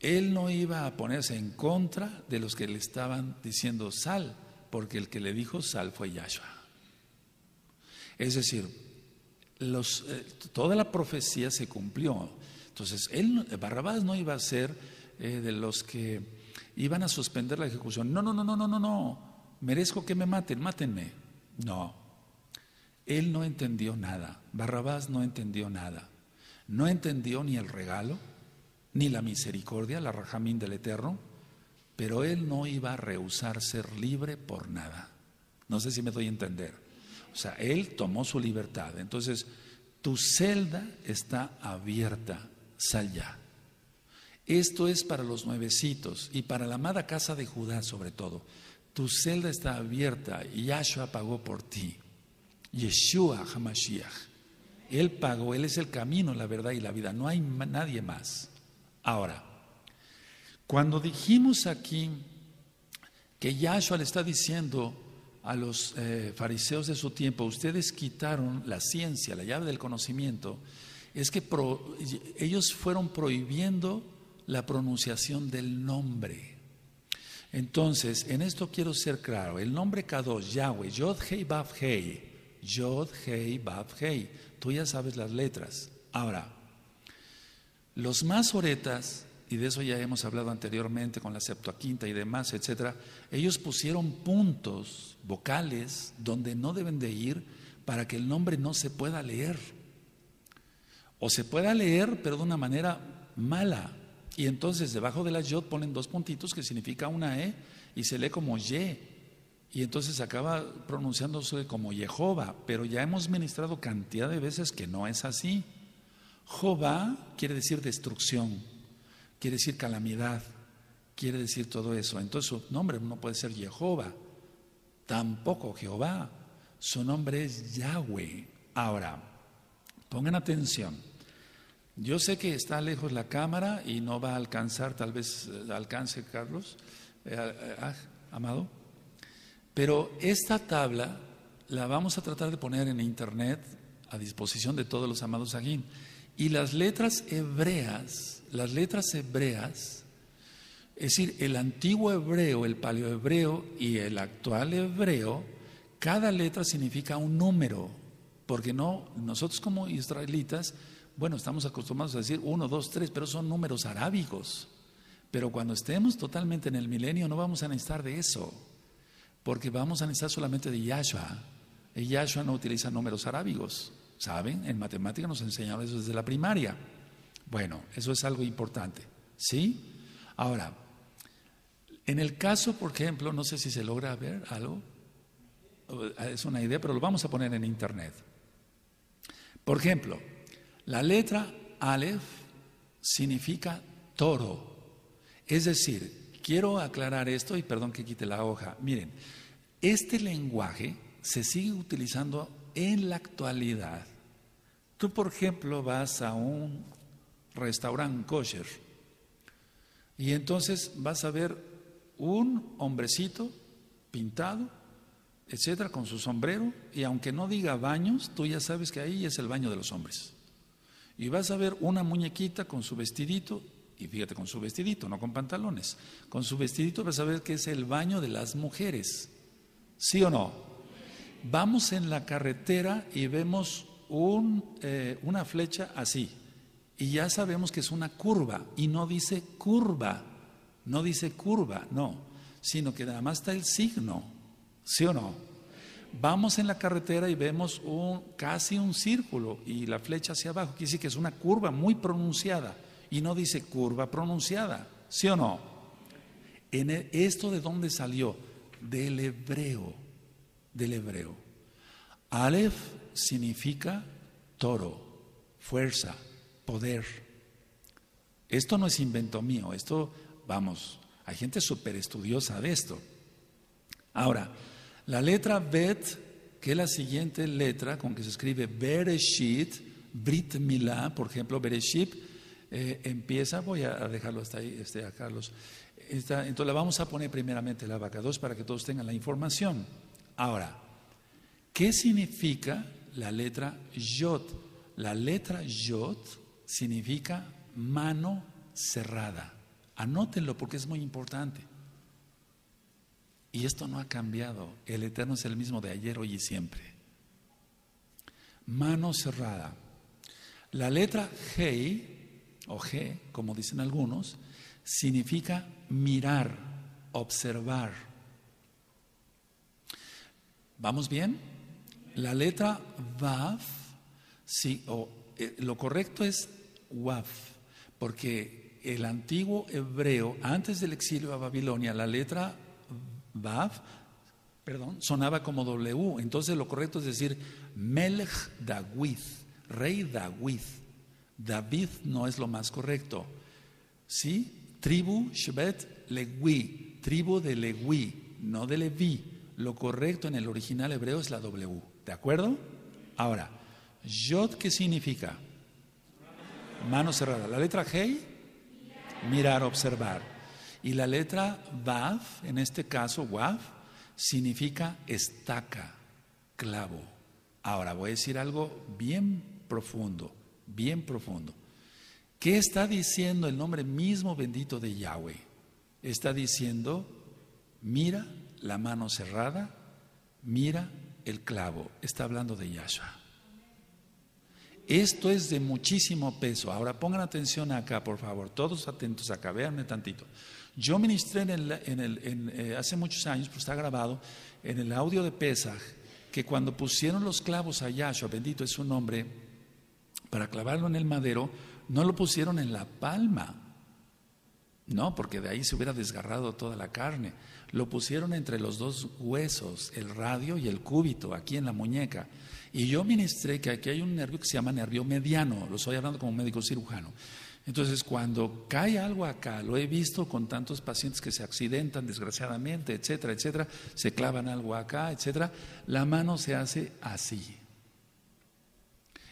él no iba a ponerse en contra de los que le estaban diciendo sal, porque el que le dijo sal fue Yahshua. Es decir, toda la profecía se cumplió. Entonces, Barrabás no iba a ser de los que iban a suspender la ejecución. No, no, no, no, no, no, no. Merezco que me maten, mátenme. No. Él no entendió nada. Barrabás no entendió nada. No entendió ni el regalo, ni la misericordia, la rajamín del Eterno. Pero él no iba a rehusar ser libre por nada. No sé si me doy a entender. O sea, él tomó su libertad. Entonces, tu celda está abierta, sal ya. Esto es para los nuevecitos y para la amada casa de Judá sobre todo. Tu celda está abierta y Yahshua pagó por ti. Yeshua HaMashiach. Él pagó, él es el camino, la verdad y la vida. No hay nadie más. Ahora, cuando dijimos aquí que Yahshua le está diciendo a los fariseos de su tiempo, ustedes quitaron la ciencia, la llave del conocimiento, es que ellos fueron prohibiendo la pronunciación del nombre. Entonces, en esto quiero ser claro, el nombre Kadosh, Yahweh, Yod Hei Vav Hei, Yod Hei Vav Hei, tú ya sabes las letras. Ahora, los masoretas, y de eso ya hemos hablado anteriormente con la Septuaginta y demás, etcétera, ellos pusieron puntos vocales donde no deben de ir para que el nombre no se pueda leer. O se pueda leer, pero de una manera mala. Y entonces debajo de la yod ponen dos puntitos que significa una e y se lee como ye. Y entonces acaba pronunciándose como Jehová, pero ya hemos ministrado cantidad de veces que no es así. Jehová quiere decir destrucción. Quiere decir calamidad, quiere decir todo eso. Entonces su nombre no puede ser Jehová, tampoco Jehová. Su nombre es Yahweh. Ahora, pongan atención. Yo sé que está lejos la cámara y no va a alcanzar, tal vez alcance Carlos, amado. Pero esta tabla la vamos a tratar de poner en internet a disposición de todos los amados Ajín. Y las letras hebreas, es decir, el antiguo hebreo, el paleohebreo y el actual hebreo, cada letra significa un número, porque no, nosotros como israelitas, bueno, estamos acostumbrados a decir 1, 2, 3, pero son números arábigos. Pero cuando estemos totalmente en el milenio no vamos a necesitar de eso, porque vamos a necesitar solamente de Yahshua. Y Yahshua no utiliza números arábigos, ¿saben? En matemática nos enseñaron eso desde la primaria. Bueno, eso es algo importante, ¿sí? Ahora, en el caso, por ejemplo, no sé si se logra ver algo, es una idea, pero lo vamos a poner en internet. Por ejemplo, la letra Aleph significa toro. Es decir, quiero aclarar esto y perdón que quite la hoja. Miren, este lenguaje se sigue utilizando en la actualidad. Tú, por ejemplo, vas a un restaurante kosher y entonces vas a ver un hombrecito pintado, etcétera, con su sombrero, y aunque no diga baños, tú ya sabes que ahí es el baño de los hombres. Y vas a ver una muñequita con su vestidito, y fíjate, con su vestidito, no con pantalones, con su vestidito vas a ver que es el baño de las mujeres. ¿Sí o no? Vamos en la carretera y vemos una flecha así, y ya sabemos que es una curva, y no dice curva, no dice curva, no, sino que nada más está el signo. ¿Sí o no? Vamos en la carretera y vemos casi un círculo y la flecha hacia abajo, que dice que es una curva muy pronunciada, y no dice curva pronunciada. ¿Sí o no? ¿Esto de dónde salió? Del hebreo. Del hebreo. Aleph significa toro, fuerza, poder. Esto no es invento mío. Esto, vamos, hay gente súper estudiosa de esto. Ahora, la letra Bet, que es la siguiente letra con que se escribe Bereshit, Brit Milá, por ejemplo, Bereshit, empieza, voy a dejarlo hasta ahí, a Carlos. Entonces la vamos a poner primeramente la Abacados para que todos tengan la información. Ahora, ¿qué significa la letra Yod? La letra Yod significa mano cerrada. Anótenlo porque es muy importante. Y esto no ha cambiado. El Eterno es el mismo de ayer, hoy y siempre. Mano cerrada. La letra Hei, o G, como dicen algunos, significa mirar, observar. ¿Vamos bien? La letra Vav, sí, lo correcto es Wav, porque el antiguo hebreo, antes del exilio a Babilonia, la letra Vav, perdón, sonaba como W. Entonces lo correcto es decir Melech David, rey David. David no es lo más correcto. ¿Sí? Tribu Shebet Lewi, tribu de Lewi, no de Levi. Lo correcto en el original hebreo es la W. ¿De acuerdo? Ahora, Yod, ¿qué significa? Mano cerrada. La letra Hei, mirar, observar. Y la letra Vav, en este caso Wav, significa estaca, clavo. Ahora voy a decir algo bien profundo, bien profundo. ¿Qué está diciendo el nombre mismo bendito de Yahweh? Está diciendo, mira la mano cerrada, mira el clavo. Está hablando de Yahshua. Esto es de muchísimo peso. Ahora pongan atención acá, por favor, todos atentos acá, véanme tantito. Yo ministré hace muchos años, pues está grabado, en el audio de Pesaj, que cuando pusieron los clavos a Yahshua, bendito es su nombre, para clavarlo en el madero, no lo pusieron en la palma, no, porque de ahí se hubiera desgarrado toda la carne. Lo pusieron entre los dos huesos, el radio y el cúbito, aquí en la muñeca. Y yo ministré que aquí hay un nervio que se llama nervio mediano, lo estoy hablando como médico cirujano. Entonces cuando cae algo acá, lo he visto con tantos pacientes que se accidentan desgraciadamente, etcétera, etcétera, se clavan algo acá, etcétera, la mano se hace así.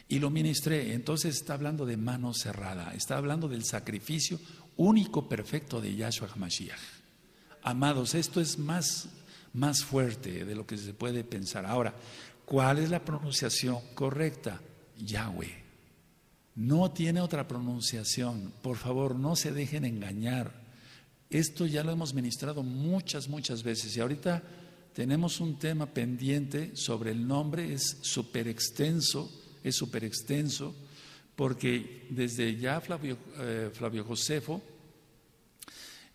Y lo ministré. Entonces está hablando de mano cerrada, está hablando del sacrificio único perfecto de Yahshua Mashiach. Amados, esto es más fuerte de lo que se puede pensar. Ahora, ¿cuál es la pronunciación correcta? Yahweh. No tiene otra pronunciación. Por favor, no se dejen engañar. Esto ya lo hemos ministrado muchas veces. Y ahorita tenemos un tema pendiente sobre el nombre. Es súper extenso, porque desde ya Flavio Josefo,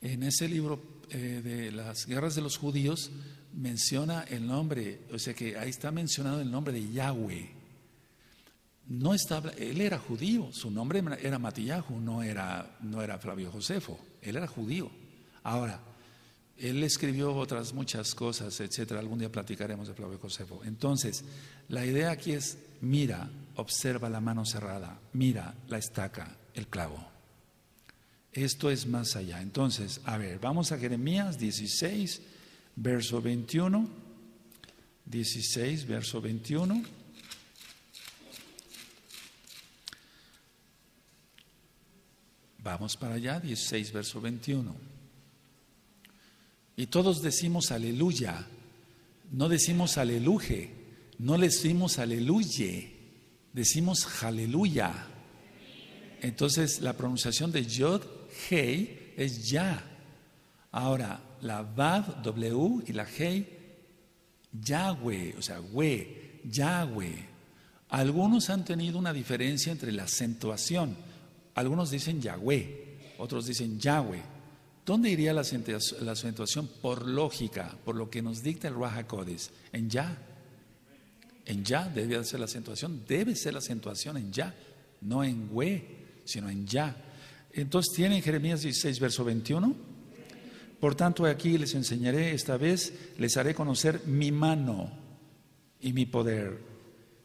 en ese libro de las guerras de los judíos, menciona el nombre, o sea que ahí está mencionado el nombre de Yahweh. No está, él era judío, su nombre era Matityahu, no era Flavio Josefo, él era judío. Ahora, él escribió otras muchas cosas, etcétera. Algún día platicaremos de Flavio Josefo. Entonces, la idea aquí es, mira, observa la mano cerrada, mira la estaca, el clavo. Esto es más allá. Entonces, a ver, vamos a Jeremías 16, verso 21, 16, verso 21. Vamos para allá, 16, verso 21. Y todos decimos aleluya, no decimos aleluje, no le decimos aleluye, decimos aleluya. Entonces la pronunciación de Yod, Hei es ya. Ahora la Vav, W y la Hei, Yahweh, o sea, we, Yahweh. Algunos han tenido una diferencia entre la acentuación. Algunos dicen Yahweh, otros dicen Yahweh. ¿Dónde iría la acentuación? Por lógica, por lo que nos dicta el Ruach HaKodesh. En ya. En ya debe ser la acentuación. Debe ser la acentuación en ya. No en we, sino en ya. Entonces tienen Jeremías 16, verso 21. Por tanto, aquí les enseñaré esta vez, les haré conocer mi mano y mi poder,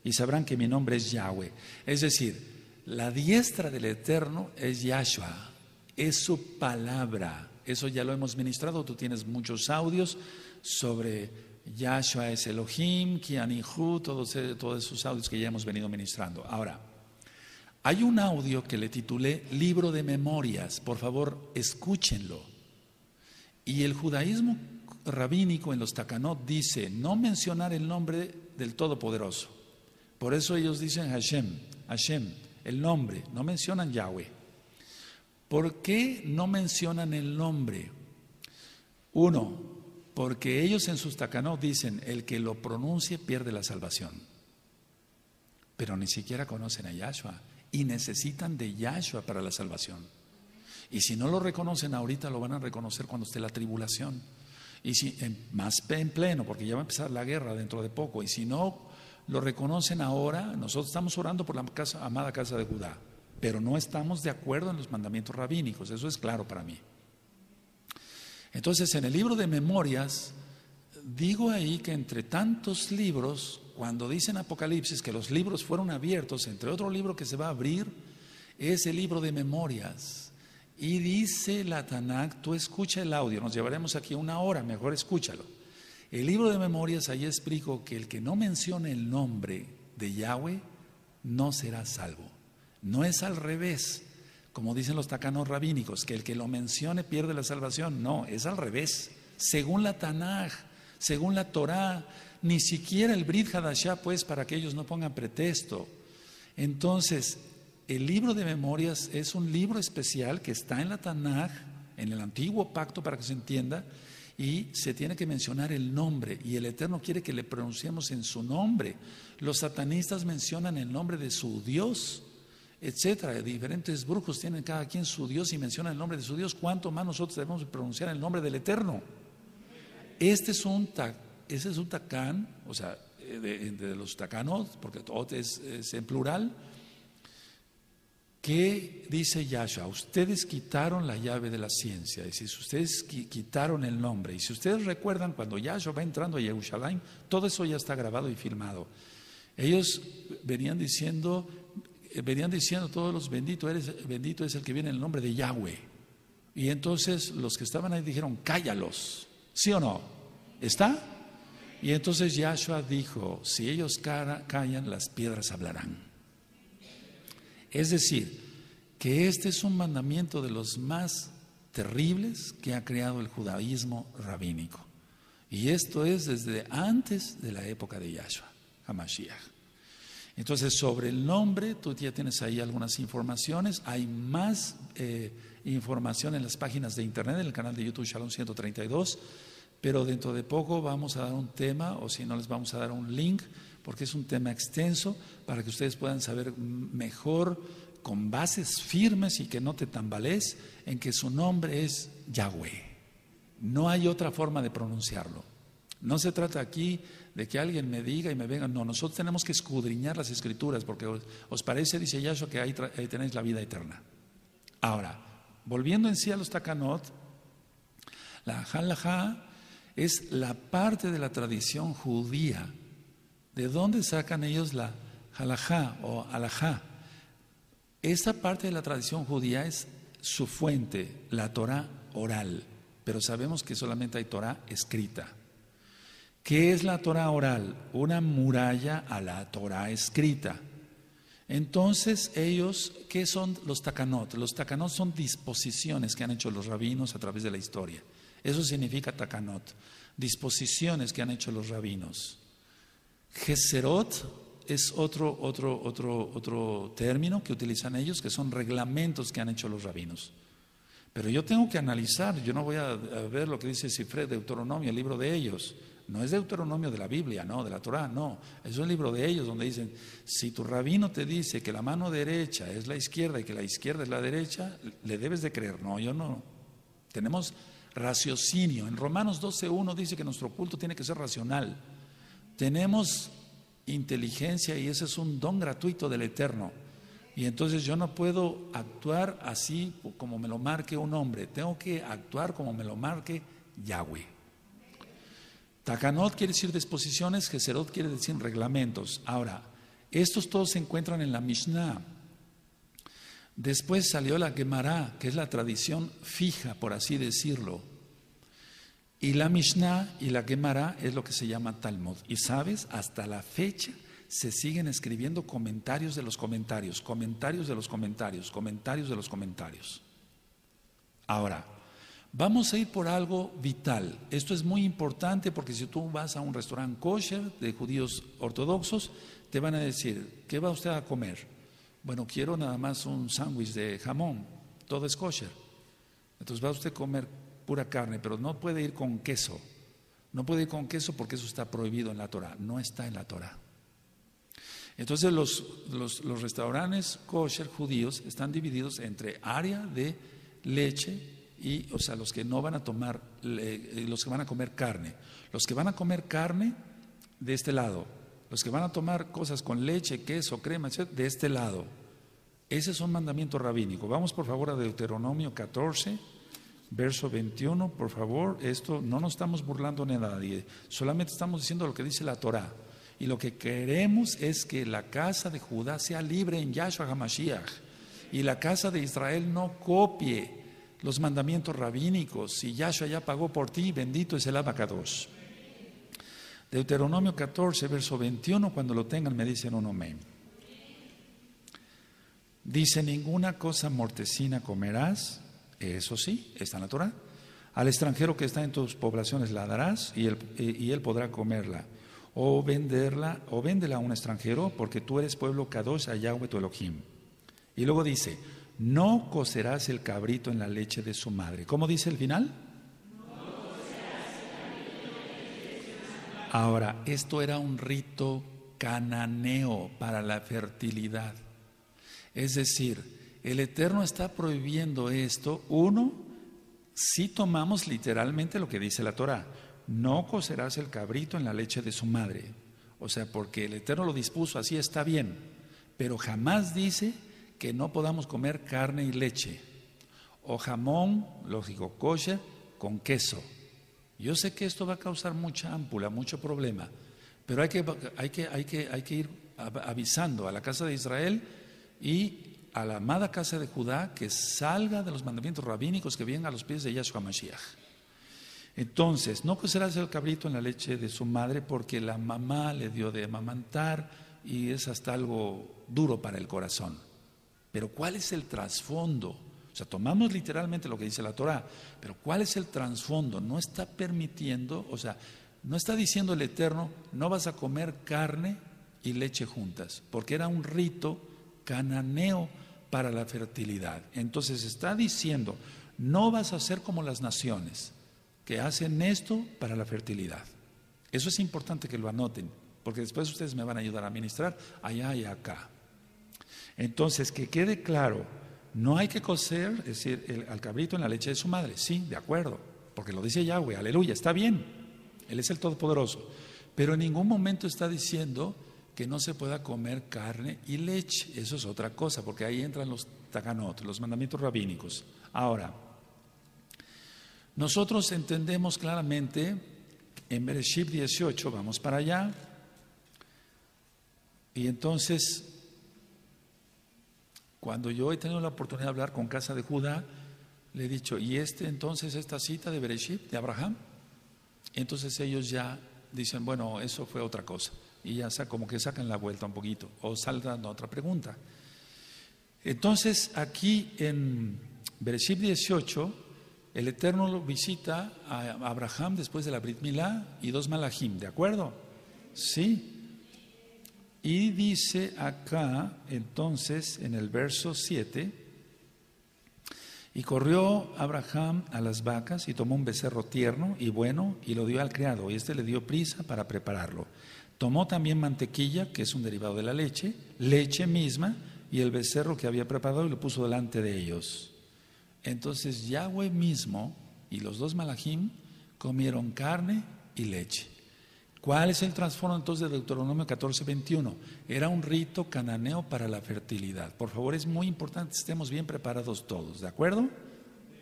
y sabrán que mi nombre es Yahweh. Es decir, la diestra del Eterno es Yahshua, es su palabra. Eso ya lo hemos ministrado, tú tienes muchos audios sobre Yahshua es Elohim, Kianihu, todos esos audios que ya hemos venido ministrando. Ahora, hay un audio que le titulé Libro de Memorias, por favor escúchenlo. Y el judaísmo rabínico en los Takanot dice no mencionar el nombre del Todopoderoso. Por eso ellos dicen Hashem, Hashem, el nombre, no mencionan Yahweh. ¿Por qué no mencionan el nombre? Uno, porque ellos en sus Takanot dicen el que lo pronuncie pierde la salvación. Pero ni siquiera conocen a Yahshua. Y necesitan de Yahshua para la salvación. Y si no lo reconocen ahorita, lo van a reconocer cuando esté la tribulación. Y si más en pleno, porque ya va a empezar la guerra dentro de poco. Y si no lo reconocen ahora, nosotros estamos orando por la amada casa de Judá. Pero no estamos de acuerdo en los mandamientos rabínicos, eso es claro para mí. Entonces en el libro de memorias, digo ahí que entre tantos libros, cuando dicen Apocalipsis que los libros fueron abiertos, entre otro libro que se va a abrir es el libro de memorias. Y dice la Tanaj, tú escucha el audio, nos llevaremos aquí una hora, mejor escúchalo. El libro de memorias, ahí explico que el que no mencione el nombre de Yahweh no será salvo. No es al revés, como dicen los tacanos rabínicos, que el que lo mencione pierde la salvación. No, es al revés. Según la Tanaj, según la Torá, ni siquiera el Brit Hadashá, pues, para que ellos no pongan pretexto. Entonces, el libro de memorias es un libro especial que está en la Tanaj, en el antiguo pacto, para que se entienda, y se tiene que mencionar el nombre, y el Eterno quiere que le pronunciemos en su nombre. Los satanistas mencionan el nombre de su Dios, etcétera. Diferentes brujos tienen cada quien su Dios y mencionan el nombre de su Dios. ¿Cuánto más nosotros debemos pronunciar el nombre del Eterno? Este es un tacto. Ese es un tacán, o sea, de los tacanos, porque todo es en plural, que dice Yahshua, ustedes quitaron la llave de la ciencia, y si ustedes quitaron el nombre, y si ustedes recuerdan cuando Yahshua va entrando a Jerusalén, todo eso ya está grabado y filmado. Ellos venían diciendo todos los bendito es el que viene en el nombre de Yahweh. Y entonces los que estaban ahí dijeron, cállalos, ¿sí o no? ¿Está? Y entonces Yahshua dijo, si ellos callan, las piedras hablarán. Es decir, que este es un mandamiento de los más terribles que ha creado el judaísmo rabínico. Y esto es desde antes de la época de Yahshua, HaMashiach. Entonces, sobre el nombre, tú ya tienes ahí algunas informaciones. Hay más información en las páginas de internet, en el canal de YouTube Shalom 132. Pero dentro de poco vamos a dar un tema, o si no les vamos a dar un link, porque es un tema extenso, para que ustedes puedan saber mejor, con bases firmes y que no te tambalees, en que su nombre es Yahweh. No hay otra forma de pronunciarlo. No se trata aquí de que alguien me diga y me venga, no, nosotros tenemos que escudriñar las Escrituras, porque os parece, dice Yahshua, que ahí tenéis la vida eterna. Ahora, volviendo en sí a los Takanot, la Halajá es la parte de la tradición judía. ¿De dónde sacan ellos la halajá o halajá? Esta parte de la tradición judía es su fuente, la Torá oral. Pero sabemos que solamente hay Torá escrita. ¿Qué es la Torá oral? Una muralla a la Torá escrita. Entonces ellos, ¿qué son los takanot? Los takanot son disposiciones que han hecho los rabinos a través de la historia. Eso significa Takanot, disposiciones que han hecho los rabinos. Geserot es otro término que utilizan ellos, que son reglamentos que han hecho los rabinos. Pero yo tengo que analizar, yo no voy a ver lo que dice Sifre, Deuteronomio, el libro de ellos. No es Deuteronomio de la Biblia, no, de la Torá, no. Es un libro de ellos donde dicen, si tu rabino te dice que la mano derecha es la izquierda y que la izquierda es la derecha, le debes de creer. No, yo no. Tenemos raciocinio. En Romanos 12:1 dice que nuestro culto tiene que ser racional. Tenemos inteligencia y ese es un don gratuito del Eterno. Y entonces yo no puedo actuar así como me lo marque un hombre. Tengo que actuar como me lo marque Yahweh. Takanot quiere decir disposiciones, Geserot quiere decir reglamentos. Ahora, estos todos se encuentran en la Mishnah. Después salió la Gemara, que es la tradición fija, por así decirlo. Y la Mishnah y la Gemara es lo que se llama Talmud. Y sabes, hasta la fecha se siguen escribiendo comentarios de los comentarios, comentarios de los comentarios, comentarios de los comentarios. Ahora, vamos a ir por algo vital. Esto es muy importante porque si tú vas a un restaurante kosher de judíos ortodoxos, te van a decir, ¿qué va usted a comer? Bueno, quiero nada más un sándwich de jamón, todo es kosher. Entonces va usted a comer pura carne, pero no puede ir con queso. No puede ir con queso porque eso está prohibido en la Torah, no está en la Torah. Entonces los restaurantes kosher judíos están divididos entre área de leche y, o sea, los que no van a tomar, los que van a comer carne. Los que van a comer carne de este lado, los que van a tomar cosas con leche, queso, crema, etc., de este lado. Ese es un mandamiento rabínico. Vamos por favor a Deuteronomio 14, verso 21, por favor. Esto no nos estamos burlando ni a nadie, solamente estamos diciendo lo que dice la Torá. Y lo que queremos es que la casa de Judá sea libre en Yahshua Mashiach y la casa de Israel no copie los mandamientos rabínicos. Si Yahshua ya pagó por ti, bendito es el Abacados. Deuteronomio 14, verso 21, cuando lo tengan me dicen un amén. Dice, ninguna cosa mortecina comerás, eso sí, está en la Torah. Al extranjero que está en tus poblaciones la darás y él podrá comerla. O venderla, o véndela a un extranjero, porque tú eres pueblo kadosh a Yahweh tu Elohim. Y luego dice, no cocerás el cabrito en la leche de su madre. ¿Cómo dice el final? No cocerás el cabrito en la leche de su madre. Ahora, esto era un rito cananeo para la fertilidad. Es decir, el Eterno está prohibiendo esto. Uno, si tomamos literalmente lo que dice la Torá, no cocerás el cabrito en la leche de su madre. O sea, porque el Eterno lo dispuso, así está bien. Pero jamás dice que no podamos comer carne y leche. O jamón, lógico, kosher, con queso. Yo sé que esto va a causar mucha ámpula, mucho problema. Pero hay que ir avisando a la casa de Israel y a la amada casa de Judá que salga de los mandamientos rabínicos que vienen a los pies de Yahshua Mashiach. Entonces, no cocerás el cabrito en la leche de su madre porque la mamá le dio de amamantar y es hasta algo duro para el corazón. Pero ¿cuál es el trasfondo? O sea, tomamos literalmente lo que dice la Torá, pero ¿cuál es el trasfondo? No está permitiendo, o sea, no está diciendo el Eterno, no vas a comer carne y leche juntas, porque era un rito cananeo para la fertilidad. Entonces está diciendo, no vas a ser como las naciones que hacen esto para la fertilidad. Eso es importante que lo anoten, porque después ustedes me van a ayudar a ministrar allá y acá. Entonces, que quede claro, no hay que cocer, es decir, al cabrito en la leche de su madre. Sí, de acuerdo, porque lo dice Yahweh, aleluya, está bien, Él es el Todopoderoso. Pero en ningún momento está diciendo que no se pueda comer carne y leche. Eso es otra cosa, porque ahí entran los takanot, los mandamientos rabínicos. Ahora, nosotros entendemos claramente en Bereshit 18, vamos para allá, y entonces cuando yo he tenido la oportunidad de hablar con Casa de Judá, le he dicho, ¿y entonces esta cita de Bereshit, de Abraham? Entonces ellos ya dicen, bueno, eso fue otra cosa, y ya como que sacan la vuelta un poquito, o salgan otra pregunta. Entonces aquí en Bereshit 18, El Eterno lo visita a Abraham después de la Brit Milá y dos Malahim, ¿de acuerdo? Sí. Y dice acá, entonces, en el verso 7, y corrió Abraham a las vacas y tomó un becerro tierno y bueno y lo dio al criado, y este le dio prisa para prepararlo. Tomó también mantequilla, que es un derivado de la leche, leche misma, y el becerro que había preparado, y lo puso delante de ellos. Entonces Yahweh mismo y los dos Malahim comieron carne y leche. ¿Cuál es el trasfondo entonces de Deuteronomio 14:21? Era un rito cananeo para la fertilidad. Por favor, es muy importante que estemos bien preparados todos, ¿de acuerdo?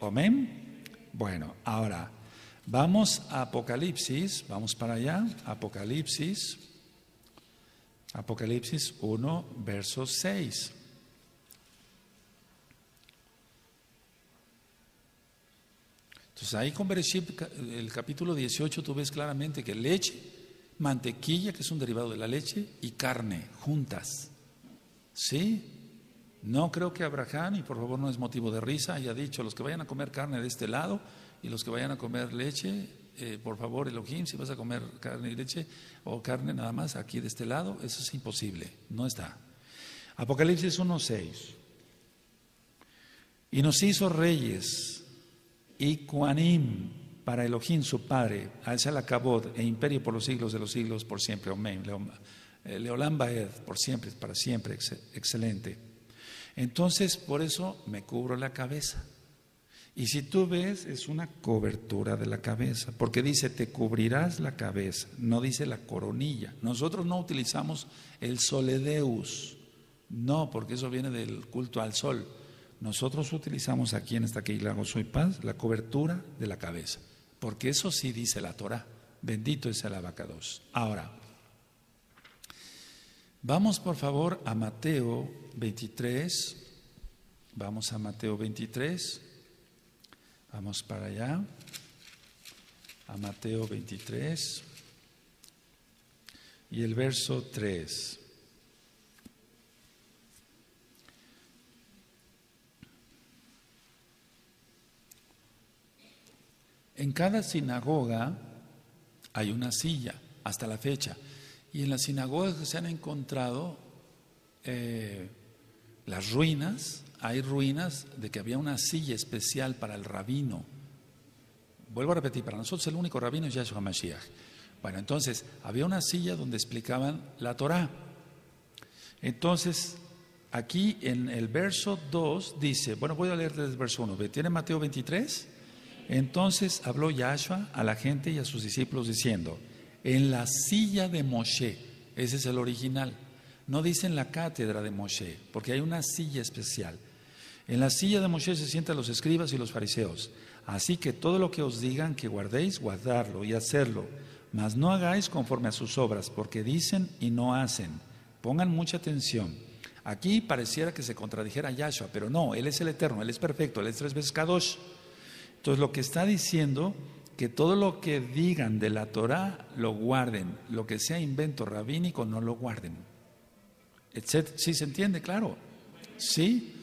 Amén. Bueno, ahora vamos a Apocalipsis, vamos para allá, Apocalipsis 1, verso 6. Entonces ahí con Bereshit, el capítulo 18, tú ves claramente que leche, mantequilla, que es un derivado de la leche, y carne, juntas. ¿Sí? No creo que Abraham, y por favor no es motivo de risa, haya dicho, los que vayan a comer carne de este lado y los que vayan a comer leche, por favor Elohim, si vas a comer carne y leche, o carne nada más aquí de este lado, eso es imposible, no está. Apocalipsis 1:6. Y nos hizo reyes y Kuanim para Elohim su Padre, a ese alacabod e imperio por los siglos de los siglos, por siempre, amén, Leolam Baed, por siempre, para siempre, excelente. Entonces, por eso me cubro la cabeza. Y si tú ves, es una cobertura de la cabeza, porque dice, te cubrirás la cabeza, no dice la coronilla. Nosotros no utilizamos el soledeus, no, porque eso viene del culto al sol. Nosotros utilizamos aquí en esta Kehilá Gozo y Paz la cobertura de la cabeza, porque eso sí dice la Torah. Bendito es el Abacados. Ahora, vamos por favor a Mateo 23. Vamos a Mateo 23. Vamos para allá. A Mateo 23. Y el verso 3. En cada sinagoga hay una silla, hasta la fecha. Y en las sinagogas que se han encontrado las ruinas, hay ruinas de que había una silla especial para el rabino. Vuelvo a repetir, para nosotros el único rabino es Yahshua Mashiach. Bueno, entonces, había una silla donde explicaban la Torah. Entonces, aquí en el verso 2 dice, bueno, voy a leer desde el verso 1. ¿Tiene Mateo 23? Entonces habló Yahshua a la gente y a sus discípulos diciendo, en la silla de Moshe, ese es el original, no dice en la cátedra de Moshe, porque hay una silla especial. En la silla de Moshe se sientan los escribas y los fariseos, así que todo lo que os digan que guardéis, guardarlo y hacerlo, mas no hagáis conforme a sus obras, porque dicen y no hacen. Pongan mucha atención. Aquí pareciera que se contradijera Yahshua, pero no, Él es el Eterno, Él es perfecto, Él es tres veces Kadosh. Entonces lo que está diciendo, que todo lo que digan de la Torah lo guarden, lo que sea invento rabínico no lo guarden, etc. ¿Sí se entiende? Claro. ¿Sí?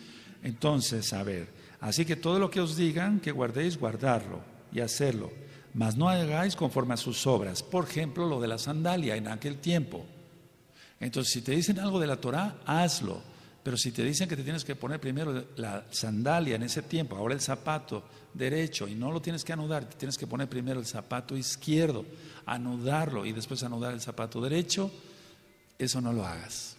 Entonces, a ver, así que todo lo que os digan que guardéis, guardarlo y hacerlo, mas no hagáis conforme a sus obras. Por ejemplo, lo de la sandalia en aquel tiempo. Entonces, si te dicen algo de la Torah, hazlo. Pero si te dicen que te tienes que poner primero la sandalia en ese tiempo, ahora el zapato derecho, y no lo tienes que anudar, te tienes que poner primero el zapato izquierdo, anudarlo y después anudar el zapato derecho, eso no lo hagas.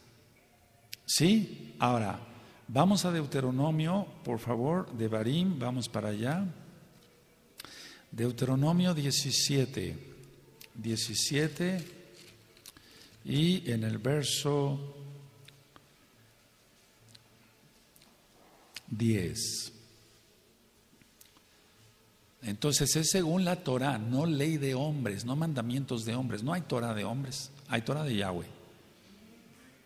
¿Sí? Ahora, vamos a Deuteronomio, por favor, de Barim, vamos para allá. Deuteronomio 17, y en el verso 10. Entonces es según la Torah, no ley de hombres, no mandamientos de hombres. No hay Torah de hombres, hay Torah de Yahweh.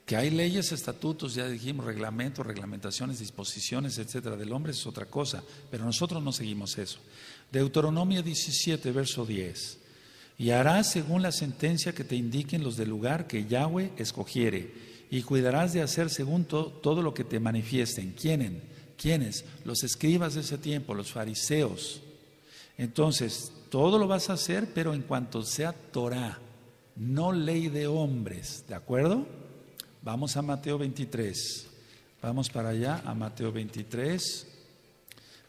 Que hay leyes, estatutos, ya dijimos, reglamentos, reglamentaciones, disposiciones, etcétera, del hombre es otra cosa, pero nosotros no seguimos eso. Deuteronomio 17, verso 10. Y harás según la sentencia que te indiquen los del lugar que Yahweh escogiere, y cuidarás de hacer según todo lo que te manifiesten. ¿Quiénes? Los escribas de ese tiempo, los fariseos, Entonces, todo lo vas a hacer, pero en cuanto sea Torah, no ley de hombres, ¿de acuerdo? Vamos a Mateo 23. Vamos para allá, a Mateo 23.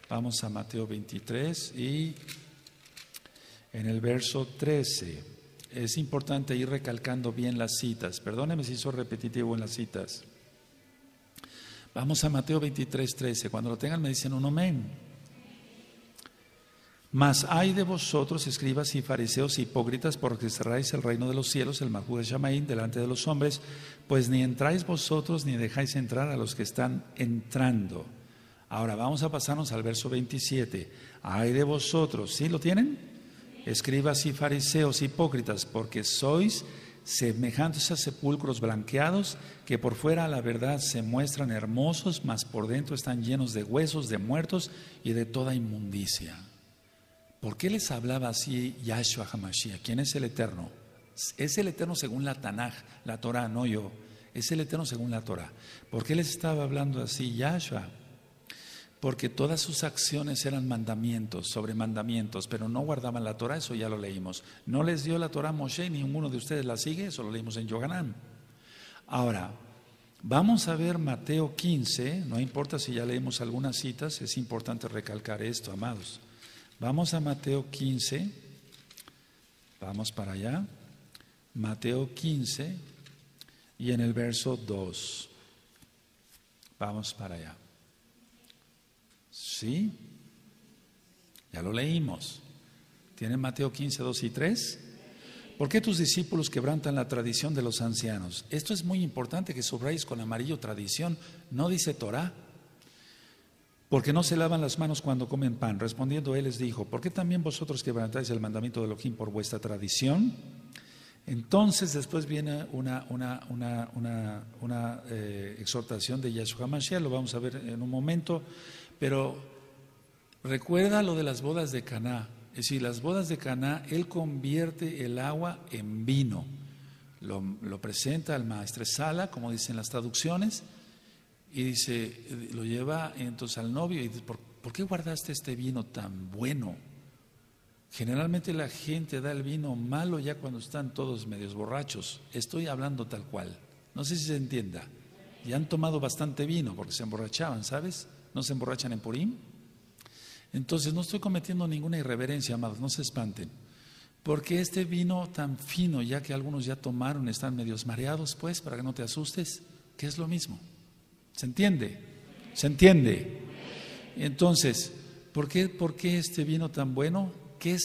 Vamos a Mateo 23 y en el verso 13. Es importante ir recalcando bien las citas. Perdóneme si soy repetitivo en las citas. Vamos a Mateo 23, 13. Cuando lo tengan me dicen un amén. Mas hay de vosotros, escribas y fariseos hipócritas, porque cerráis el reino de los cielos, el Malhut de Shamaín, delante de los hombres, pues ni entráis vosotros ni dejáis entrar a los que están entrando. Ahora vamos a pasarnos al verso 27. Hay de vosotros, ¿sí lo tienen? Escribas y fariseos hipócritas, porque sois semejantes a sepulcros blanqueados, que por fuera a la verdad se muestran hermosos, mas por dentro están llenos de huesos, de muertos y de toda inmundicia. ¿Por qué les hablaba así Yahshua HaMashiach? ¿Quién es el Eterno? Es el Eterno según la Tanaj, la Torah, no yo. Es el Eterno según la Torah. ¿Por qué les estaba hablando así Yahshua? Porque todas sus acciones eran mandamientos, sobre mandamientos, pero no guardaban la Torah, eso ya lo leímos. No les dio la Torah a Moshe, ninguno de ustedes la sigue, eso lo leímos en Yohanan. Ahora, vamos a ver Mateo 15, no importa si ya leímos algunas citas, es importante recalcar esto, amados. Vamos a Mateo 15, vamos para allá, Mateo 15 y en el verso 2, vamos para allá, ¿sí? Ya lo leímos, ¿tienen Mateo 15, 2 y 3? ¿Por qué tus discípulos quebrantan la tradición de los ancianos? Esto es muy importante que subrayes con amarillo tradición, no dice Torah. Porque no se lavan las manos cuando comen pan. Respondiendo él les dijo, ¿por qué también vosotros quebrantáis el mandamiento de Elohim por vuestra tradición? Entonces después viene una exhortación de Yahshua Mashiach, lo vamos a ver en un momento, pero recuerda lo de las bodas de Caná. Es decir, las bodas de Caná, él convierte el agua en vino. Lo presenta al maestresala, como dicen las traducciones, y dice, lo lleva entonces al novio y dice, ¿por qué guardaste este vino tan bueno? Generalmente la gente da el vino malo ya cuando están todos medios borrachos. Estoy hablando tal cual, no sé si se entienda. Ya han tomado bastante vino porque se emborrachaban, ¿sabes? No se emborrachan en Purim. Entonces no estoy cometiendo ninguna irreverencia, amados, no se espanten. Porque este vino tan fino, ya que algunos ya tomaron, están medios mareados, pues, para que no te asustes, que es lo mismo. ¿Se entiende? ¿Se entiende? Entonces, ¿por qué este vino tan bueno? ¿Qué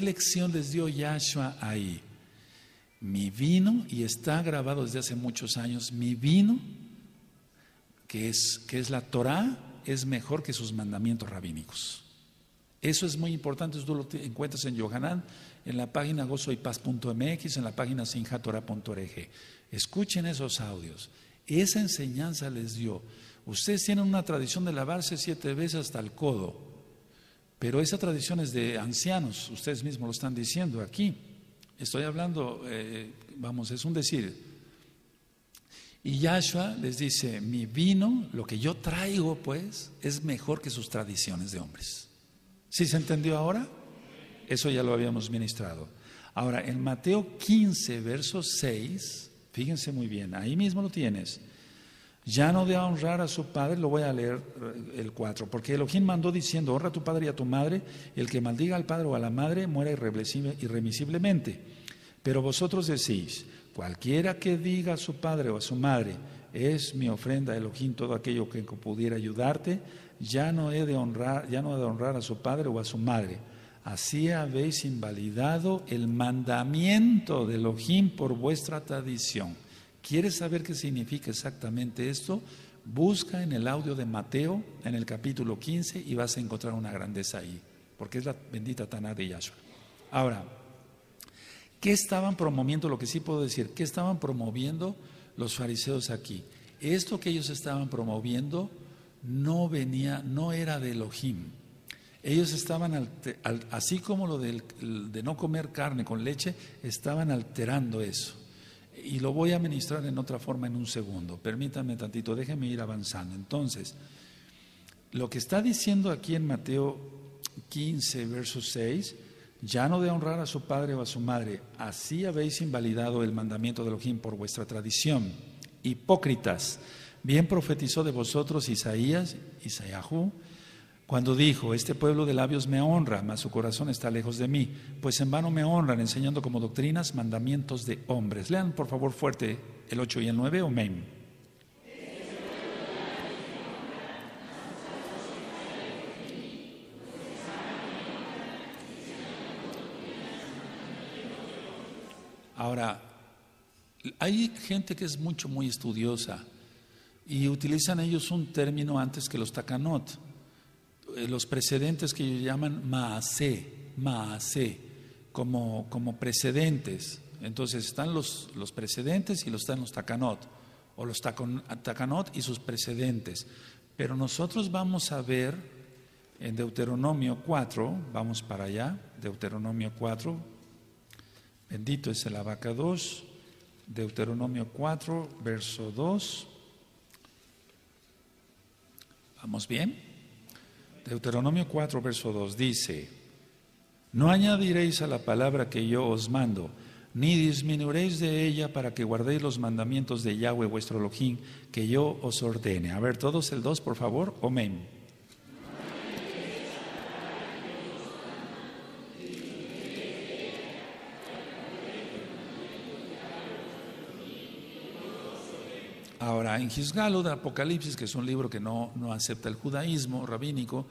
lección les dio Yahshua ahí? Mi vino, y está grabado desde hace muchos años, mi vino, que es la Torah, es mejor que sus mandamientos rabínicos. Eso es muy importante, tú lo encuentras en Yohanan, en la página gozoypaz.mx, en la página sinjatorah.org. Escuchen esos audios. Esa enseñanza les dio. Ustedes tienen una tradición de lavarse 7 veces hasta el codo, pero esa tradición es de ancianos. Ustedes mismos lo están diciendo aquí. Estoy hablando, es un decir. Y Yahshua les dice, mi vino, lo que yo traigo pues, es mejor que sus tradiciones de hombres. ¿Sí se entendió ahora? Eso ya lo habíamos ministrado. Ahora, en Mateo 15, verso 6... Fíjense muy bien, ahí mismo lo tienes. Ya no de honrar a su padre, lo voy a leer el 4, porque Elohim mandó diciendo, honra a tu padre y a tu madre, el que maldiga al padre o a la madre muera irremisiblemente. Pero vosotros decís, cualquiera que diga a su padre o a su madre, es mi ofrenda, Elohim, todo aquello que pudiera ayudarte, ya no he de honrar a su padre o a su madre. Así habéis invalidado el mandamiento de Elohim por vuestra tradición. ¿Quieres saber qué significa exactamente esto? Busca en el audio de Mateo, en el capítulo 15, y vas a encontrar una grandeza ahí, porque es la bendita Taná de Yahshua. Ahora, ¿qué estaban promoviendo? Lo que sí puedo decir, ¿qué estaban promoviendo los fariseos aquí? Esto que ellos estaban promoviendo no era de Elohim. Ellos estaban, así como lo de no comer carne con leche, estaban alterando eso. Y lo voy a ministrar en otra forma en un segundo. Permítanme tantito, déjenme ir avanzando. Entonces, lo que está diciendo aquí en Mateo 15, verso 6, ya no de honrar a su padre o a su madre, así habéis invalidado el mandamiento de Elohim por vuestra tradición. Hipócritas, bien profetizó de vosotros Isaías, Isaíahu, cuando dijo: este pueblo de labios me honra, mas su corazón está lejos de mí, pues en vano me honran, enseñando como doctrinas mandamientos de hombres. Lean por favor fuerte el 8 y el 9, amén. Ahora, hay gente que es muy estudiosa y utilizan ellos un término antes que los Takanot, los precedentes que ellos llaman maasé, como precedentes. Entonces están los precedentes y están los Takanot, o los Takanot y sus precedentes. Pero nosotros vamos a ver en Deuteronomio 4, vamos para allá, Deuteronomio 4. Bendito es el Abacados, Deuteronomio 4, verso 2. ¿Vamos bien? Deuteronomio 4, verso 2 dice: no añadiréis a la palabra que yo os mando, ni disminuiréis de ella, para que guardéis los mandamientos de Yahweh vuestro Elohim, que yo os ordene. A ver, todos el 2, por favor. Amén. Ahora, en Jizgalo de Apocalipsis, que es un libro que no acepta el judaísmo rabínico,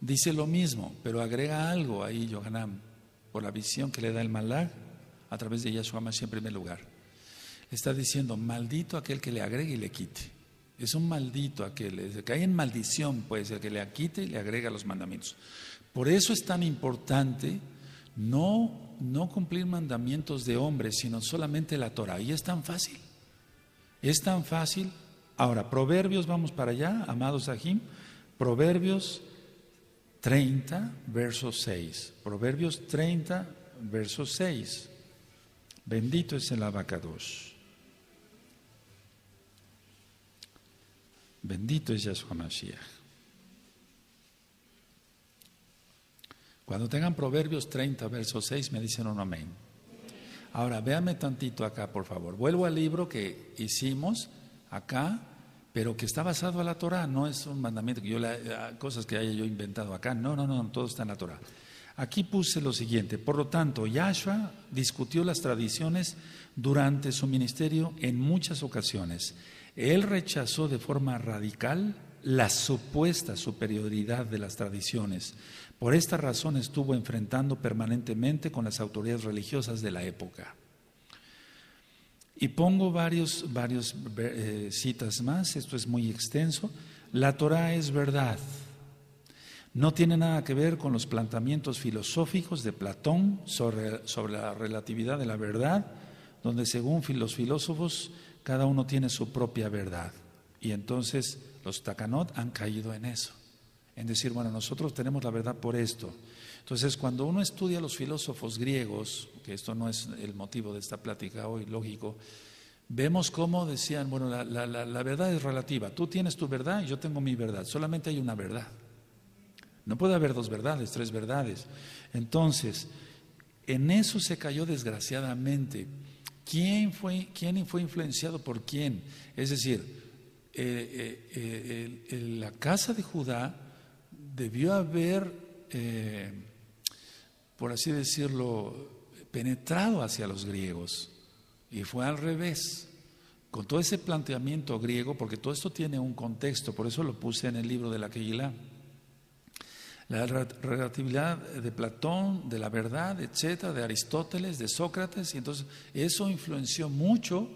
dice lo mismo, pero agrega algo ahí, Yohanan, por la visión que le da el Malaj a través de Yahshua Mashiach en primer lugar. Está diciendo: maldito aquel que le agregue y le quite. Es un maldito aquel, es el que hay en maldición, pues, el que le quite y le agrega los mandamientos. Por eso es tan importante no cumplir mandamientos de hombres, sino solamente la Torah. Y es tan fácil. Es tan fácil. Ahora, Proverbios, vamos para allá, amados Ajín. Proverbios 30, verso 6. Proverbios 30, verso 6. Bendito es el Abacados. Bendito es Yahshua Mashiach. Cuando tengan Proverbios 30, verso 6, me dicen un amén. Ahora, véame tantito acá, por favor. Vuelvo al libro que hicimos acá, pero que está basado en la Torah. No es un mandamiento que cosas que haya yo inventado acá. No, todo está en la Torah. Aquí puse lo siguiente: por lo tanto, Yahshua discutió las tradiciones durante su ministerio en muchas ocasiones. Él rechazó de forma radical la supuesta superioridad de las tradiciones. Por esta razón estuvo enfrentando permanentemente con las autoridades religiosas de la época. Y pongo varios citas más, esto es muy extenso. La Torah es verdad. No tiene nada que ver con los planteamientos filosóficos de Platón sobre la relatividad de la verdad, donde según los filósofos cada uno tiene su propia verdad. Y entonces los Takanot han caído en eso. En decir, bueno, nosotros tenemos la verdad por esto. Entonces, cuando uno estudia a los filósofos griegos, que esto no es el motivo de esta plática hoy, lógico, vemos cómo decían, bueno, la verdad es relativa. Tú tienes tu verdad y yo tengo mi verdad. Solamente hay una verdad. No puede haber dos verdades, tres verdades. Entonces, en eso se cayó desgraciadamente. ¿Quién fue influenciado por quién? Es decir, la casa de Judá debió haber, por así decirlo, penetrado hacia los griegos, y fue al revés, con todo ese planteamiento griego, porque todo esto tiene un contexto. Por eso lo puse en el libro de la Kehilá, la relatividad de Platón, de la verdad, etcétera, de Aristóteles, de Sócrates. Y entonces eso influenció mucho,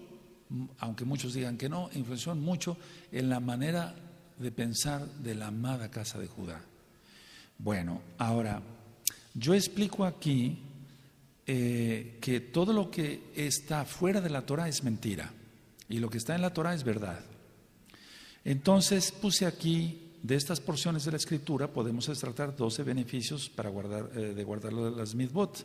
aunque muchos digan que no, influenció mucho en la manera de pensar de la amada casa de Judá. Bueno, ahora, yo explico aquí que todo lo que está fuera de la Torah es mentira, y lo que está en la Torah es verdad. Entonces, puse aquí, de estas porciones de la Escritura, podemos extraer 12 beneficios para guardar las mitzvot.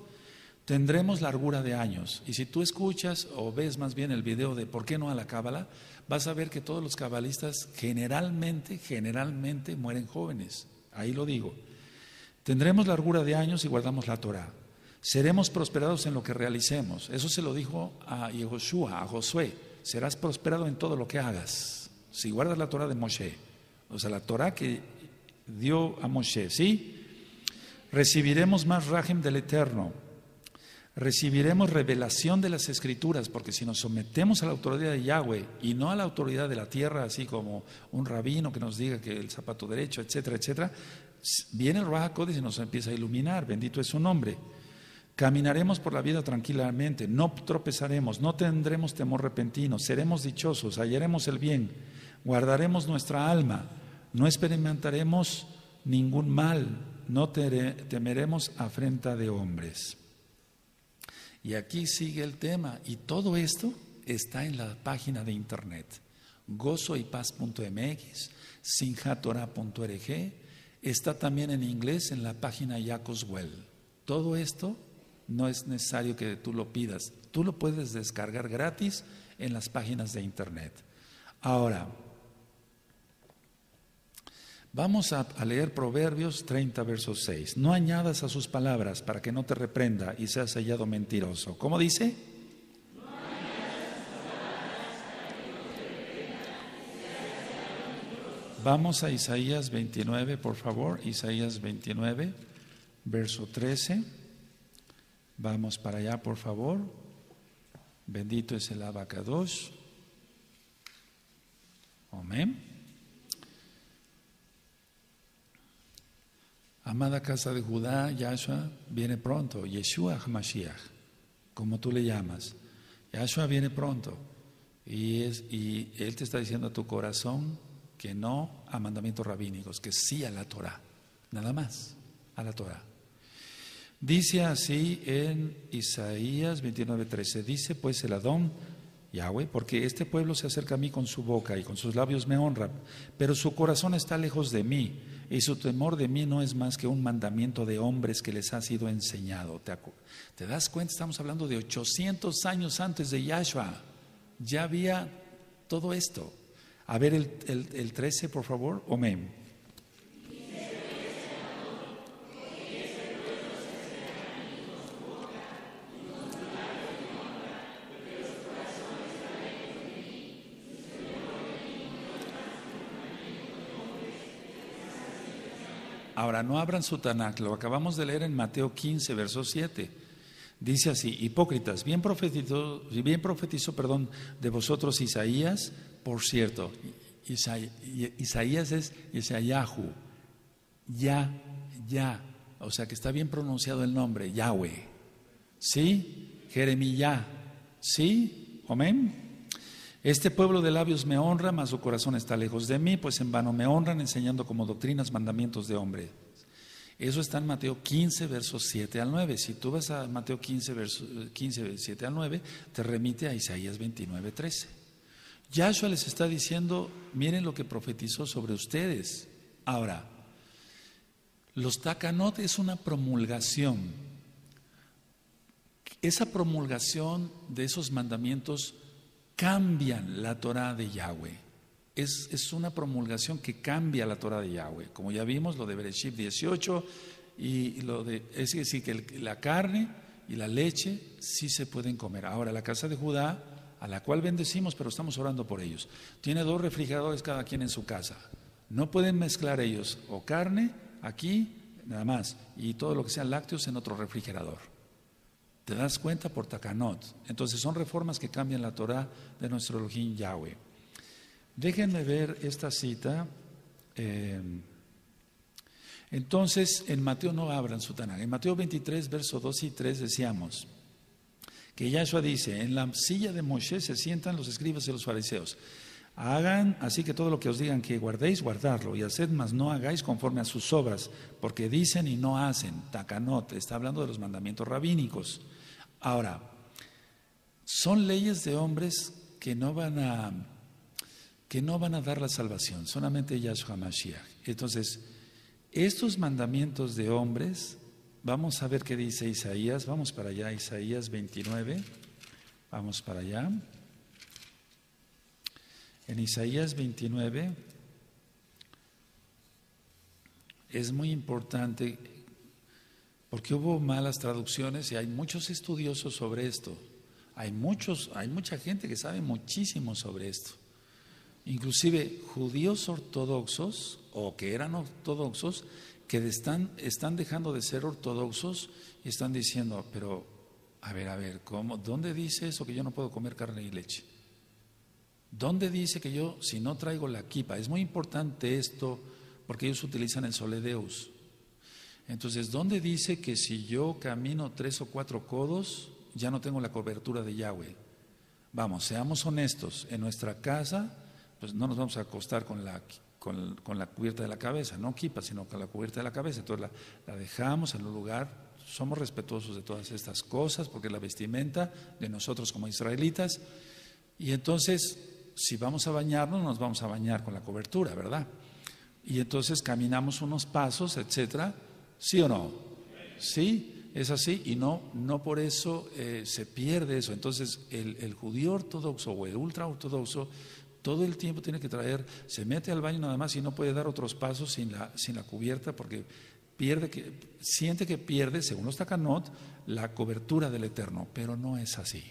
Tendremos largura de años. Y si tú escuchas o ves más bien el video de ¿por qué no a la cábala?, vas a ver que todos los cabalistas generalmente mueren jóvenes. Ahí lo digo. Tendremos largura de años y guardamos la Torá. Seremos prosperados en lo que realicemos. Eso se lo dijo a Yehoshua, a Josué. Serás prosperado en todo lo que hagas. Si guardas la Torá de Moshe, o sea, la Torá que dio a Moshe, ¿sí? Recibiremos más rajem del Eterno. Recibiremos revelación de las Escrituras, porque si nos sometemos a la autoridad de Yahweh y no a la autoridad de la tierra, así como un rabino que nos diga que el zapato derecho, etcétera, etcétera, viene el Ruach HaKodesh y nos empieza a iluminar. Bendito es su nombre. Caminaremos por la vida tranquilamente, no tropezaremos, no tendremos temor repentino, seremos dichosos, hallaremos el bien, guardaremos nuestra alma, no experimentaremos ningún mal, no temeremos afrenta de hombres. Y aquí sigue el tema, y todo esto está en la página de internet, gozoypaz.mx, sinjatorá.org, está también en inglés en la página Yacoswell. Todo esto no es necesario que tú lo pidas, tú lo puedes descargar gratis en las páginas de internet. Ahora, vamos a leer Proverbios 30, verso 6. No añadas a sus palabras para que no te reprenda y seas hallado mentiroso. ¿Cómo dice? No añadas a sus palabras para que no te reprenda y seas hallado mentiroso. Vamos a Isaías 29, por favor. Isaías 29, verso 13. Vamos para allá, por favor. Bendito es el Abacados. Amén. Amada casa de Judá, Yahshua viene pronto, Yahshua Mashiach, como tú le llamas. Yahshua viene pronto y Él te está diciendo a tu corazón que no a mandamientos rabínicos, que sí a la Torá, nada más, a la Torá. Dice así en Isaías 29:13, dice pues el Adón, Yahweh, porque este pueblo se acerca a mí con su boca y con sus labios me honra, pero su corazón está lejos de mí y su temor de mí no es más que un mandamiento de hombres que les ha sido enseñado. ¿Te das cuenta? Estamos hablando de 800 años antes de Yahshua. Ya había todo esto. A ver el 13, por favor. Amén. Ahora, no abran su Tanaj, lo acabamos de leer en Mateo 15, verso 7. Dice así, hipócritas, bien profetizó de vosotros Isaías, por cierto, Isaías es Isayahu, o sea que está bien pronunciado el nombre, Yahweh, ¿sí? Jeremías, ¿sí? Amén. Este pueblo de labios me honra, mas su corazón está lejos de mí, pues en vano me honran enseñando como doctrinas mandamientos de hombre. Eso está en Mateo 15, versos 7 al 9. Si tú vas a Mateo 15, versos 7 al 9, te remite a Isaías 29, 13. Yahshua les está diciendo, miren lo que profetizó sobre ustedes. Ahora, los Takanot es una promulgación. Esa promulgación de esos mandamientos cambian la Torá de Yahweh. Es una promulgación que cambia la Torá de Yahweh. Como ya vimos, lo de Bereshit 18 y lo de, es decir, que la carne y la leche sí se pueden comer. Ahora, la casa de Judá, a la cual bendecimos, pero estamos orando por ellos, tiene dos refrigeradores cada quien en su casa. No pueden mezclar ellos o carne aquí, nada más, y todo lo que sean lácteos en otro refrigerador. Te das cuenta por Takanot. Entonces son reformas que cambian la Torá de nuestro Elohim Yahweh. Déjenme ver esta cita. Entonces en Mateo no abran su Tanaj. En Mateo 23, versos 2 y 3 decíamos que Yahshua dice, en la silla de Moshe se sientan los escribas y los fariseos. Hagan así que todo lo que os digan que guardéis, guardadlo, y haced, mas no hagáis conforme a sus obras, porque dicen y no hacen. Takanot, está hablando de los mandamientos rabínicos. Ahora, son leyes de hombres que no van a dar la salvación, solamente Yahshua Mashiach. Entonces, estos mandamientos de hombres, vamos a ver qué dice Isaías, vamos para allá, Isaías 29, vamos para allá. En Isaías 29, es muy importante porque hubo malas traducciones y hay muchos estudiosos sobre esto. Hay mucha gente que sabe muchísimo sobre esto. Inclusive judíos ortodoxos o que eran ortodoxos que están dejando de ser ortodoxos y están diciendo, pero a ver, ¿cómo? ¿Dónde dice eso que yo no puedo comer carne y leche? ¿Dónde dice que yo, si no traigo la kipa? Es muy importante esto porque ellos utilizan el Sole Deus. Entonces, ¿dónde dice que si yo camino 3 o 4 codos, ya no tengo la cobertura de Yahweh? Vamos, seamos honestos, en nuestra casa, pues no nos vamos a acostar con la cubierta de la cabeza, no kipa, sino con la cubierta de la cabeza. Entonces la dejamos en un lugar, somos respetuosos de todas estas cosas, porque es la vestimenta de nosotros como israelitas. Y entonces, si vamos a bañarnos, nos vamos a bañar con la cobertura, ¿verdad? Y entonces caminamos unos pasos, etcétera, ¿sí o no? Sí, es así, y no por eso se pierde eso. Entonces, el judío ortodoxo o el ultraortodoxo todo el tiempo tiene que traer, se mete al baño nada más y no puede dar otros pasos sin la cubierta, porque siente que pierde, según los Takanot, la cobertura del Eterno, pero no es así.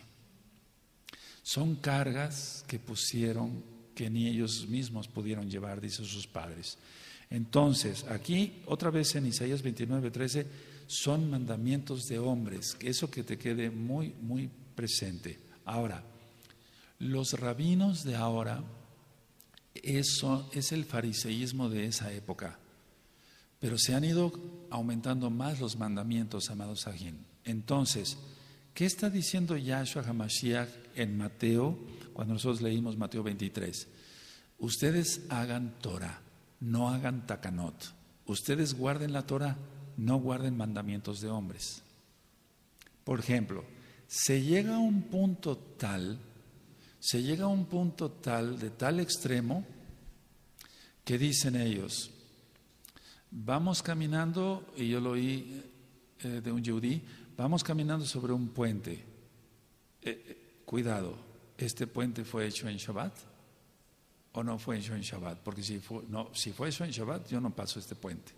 Son cargas que pusieron que ni ellos mismos pudieron llevar, dicen sus padres. Entonces, aquí otra vez en Isaías 29:13, son mandamientos de hombres, que eso que te quede muy, muy presente. Ahora, los rabinos de ahora, eso es el fariseísmo de esa época, pero se han ido aumentando más los mandamientos, amados Ajín. Entonces, ¿qué está diciendo Yahshua HaMashiach en Mateo, cuando nosotros leímos Mateo 23? Ustedes hagan Torah, no hagan Takanot. Ustedes guarden la Torah, no guarden mandamientos de hombres. Por ejemplo, se llega a un punto tal, de tal extremo, que dicen ellos, vamos caminando, y yo lo oí de un yudí, vamos caminando sobre un puente. Cuidado, ¿este puente fue hecho en Shabbat o no fue hecho en Shabbat? Porque si fue hecho en Shabbat, yo no paso este puente.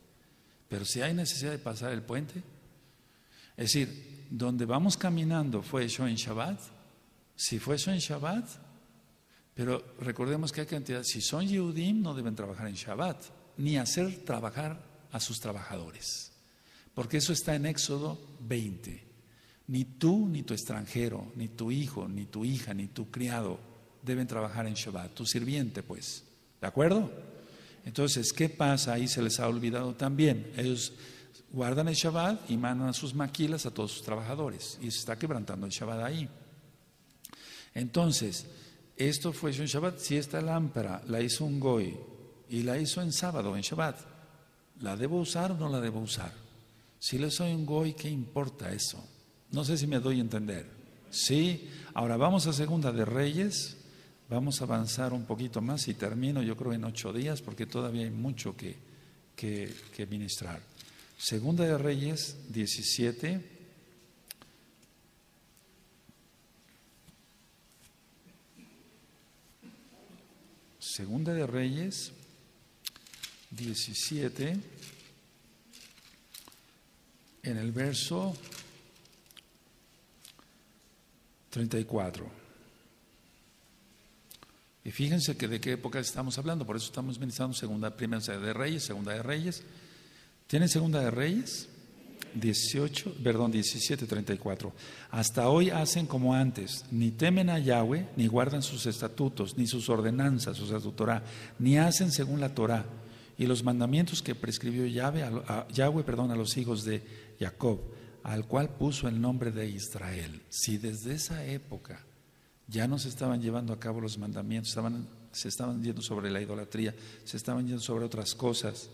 Pero si hay necesidad de pasar el puente, es decir, donde vamos caminando fue hecho en Shabbat. Si fue hecho en Shabbat, pero recordemos que hay cantidad, si son Yehudim no deben trabajar en Shabbat, ni hacer trabajar a sus trabajadores. Porque eso está en Éxodo 20. Ni tú, ni tu extranjero, ni tu hijo, ni tu hija, ni tu criado deben trabajar en Shabbat. Tu sirviente, pues. ¿De acuerdo? Entonces, ¿qué pasa? Ahí se les ha olvidado también. Ellos guardan el Shabbat y mandan sus maquilas a todos sus trabajadores. Y se está quebrantando el Shabbat ahí. Entonces, esto fue hecho en Shabbat. Si esta lámpara la hizo un goy y la hizo en sábado, en Shabbat, ¿la debo usar o no la debo usar? Si le soy un goy, ¿qué importa eso? No sé si me doy a entender. Sí, ahora vamos a Segunda de Reyes, vamos a avanzar un poquito más y termino yo creo en 8 días porque todavía hay mucho que ministrar. Segunda de Reyes 17. Segunda de Reyes 17. En el verso 34. Y fíjense que de qué época estamos hablando, por eso estamos ministrando Primera de Reyes, Segunda de Reyes. ¿Tienen Segunda de Reyes? 17:34. Hasta hoy hacen como antes, ni temen a Yahweh, ni guardan sus estatutos, ni sus ordenanzas, o sea, su Torah, ni hacen según la Torah y los mandamientos que prescribió Yahweh, a los hijos de Jacob, al cual puso el nombre de Israel. Si desde esa época ya no se estaban llevando a cabo los mandamientos, se estaban yendo sobre la idolatría, se estaban yendo sobre otras cosas,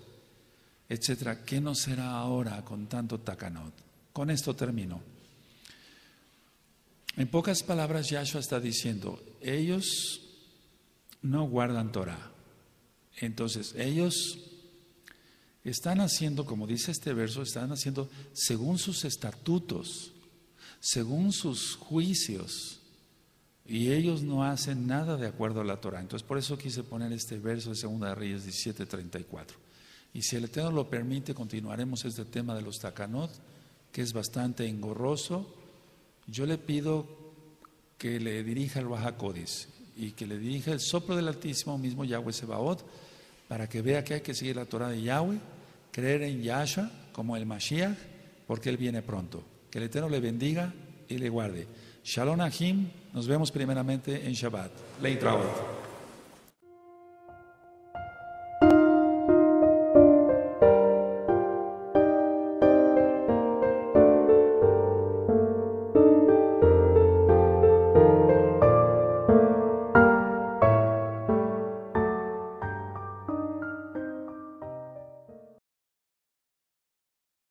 etcétera, ¿qué no será ahora con tanto Takanot? Con esto termino. En pocas palabras, Yahshua está diciendo, ellos no guardan Torah. Entonces, ellos están haciendo, como dice este verso, están haciendo según sus estatutos, según sus juicios, y ellos no hacen nada de acuerdo a la Torah. Entonces, por eso quise poner este verso de Segunda de Reyes 17:34. Y si el Eterno lo permite, continuaremos este tema de los Takanot que es bastante engorroso, yo le pido que le dirija el Ruach HaKodesh y que le dirija el soplo del Altísimo mismo Yahweh Sebaot, para que vea que hay que seguir la Torah de Yahweh, creer en Yahshua como el Mashiach, porque Él viene pronto. Que el Eterno le bendiga y le guarde. Shalom Ajín, nos vemos primeramente en Shabbat. Leitraot.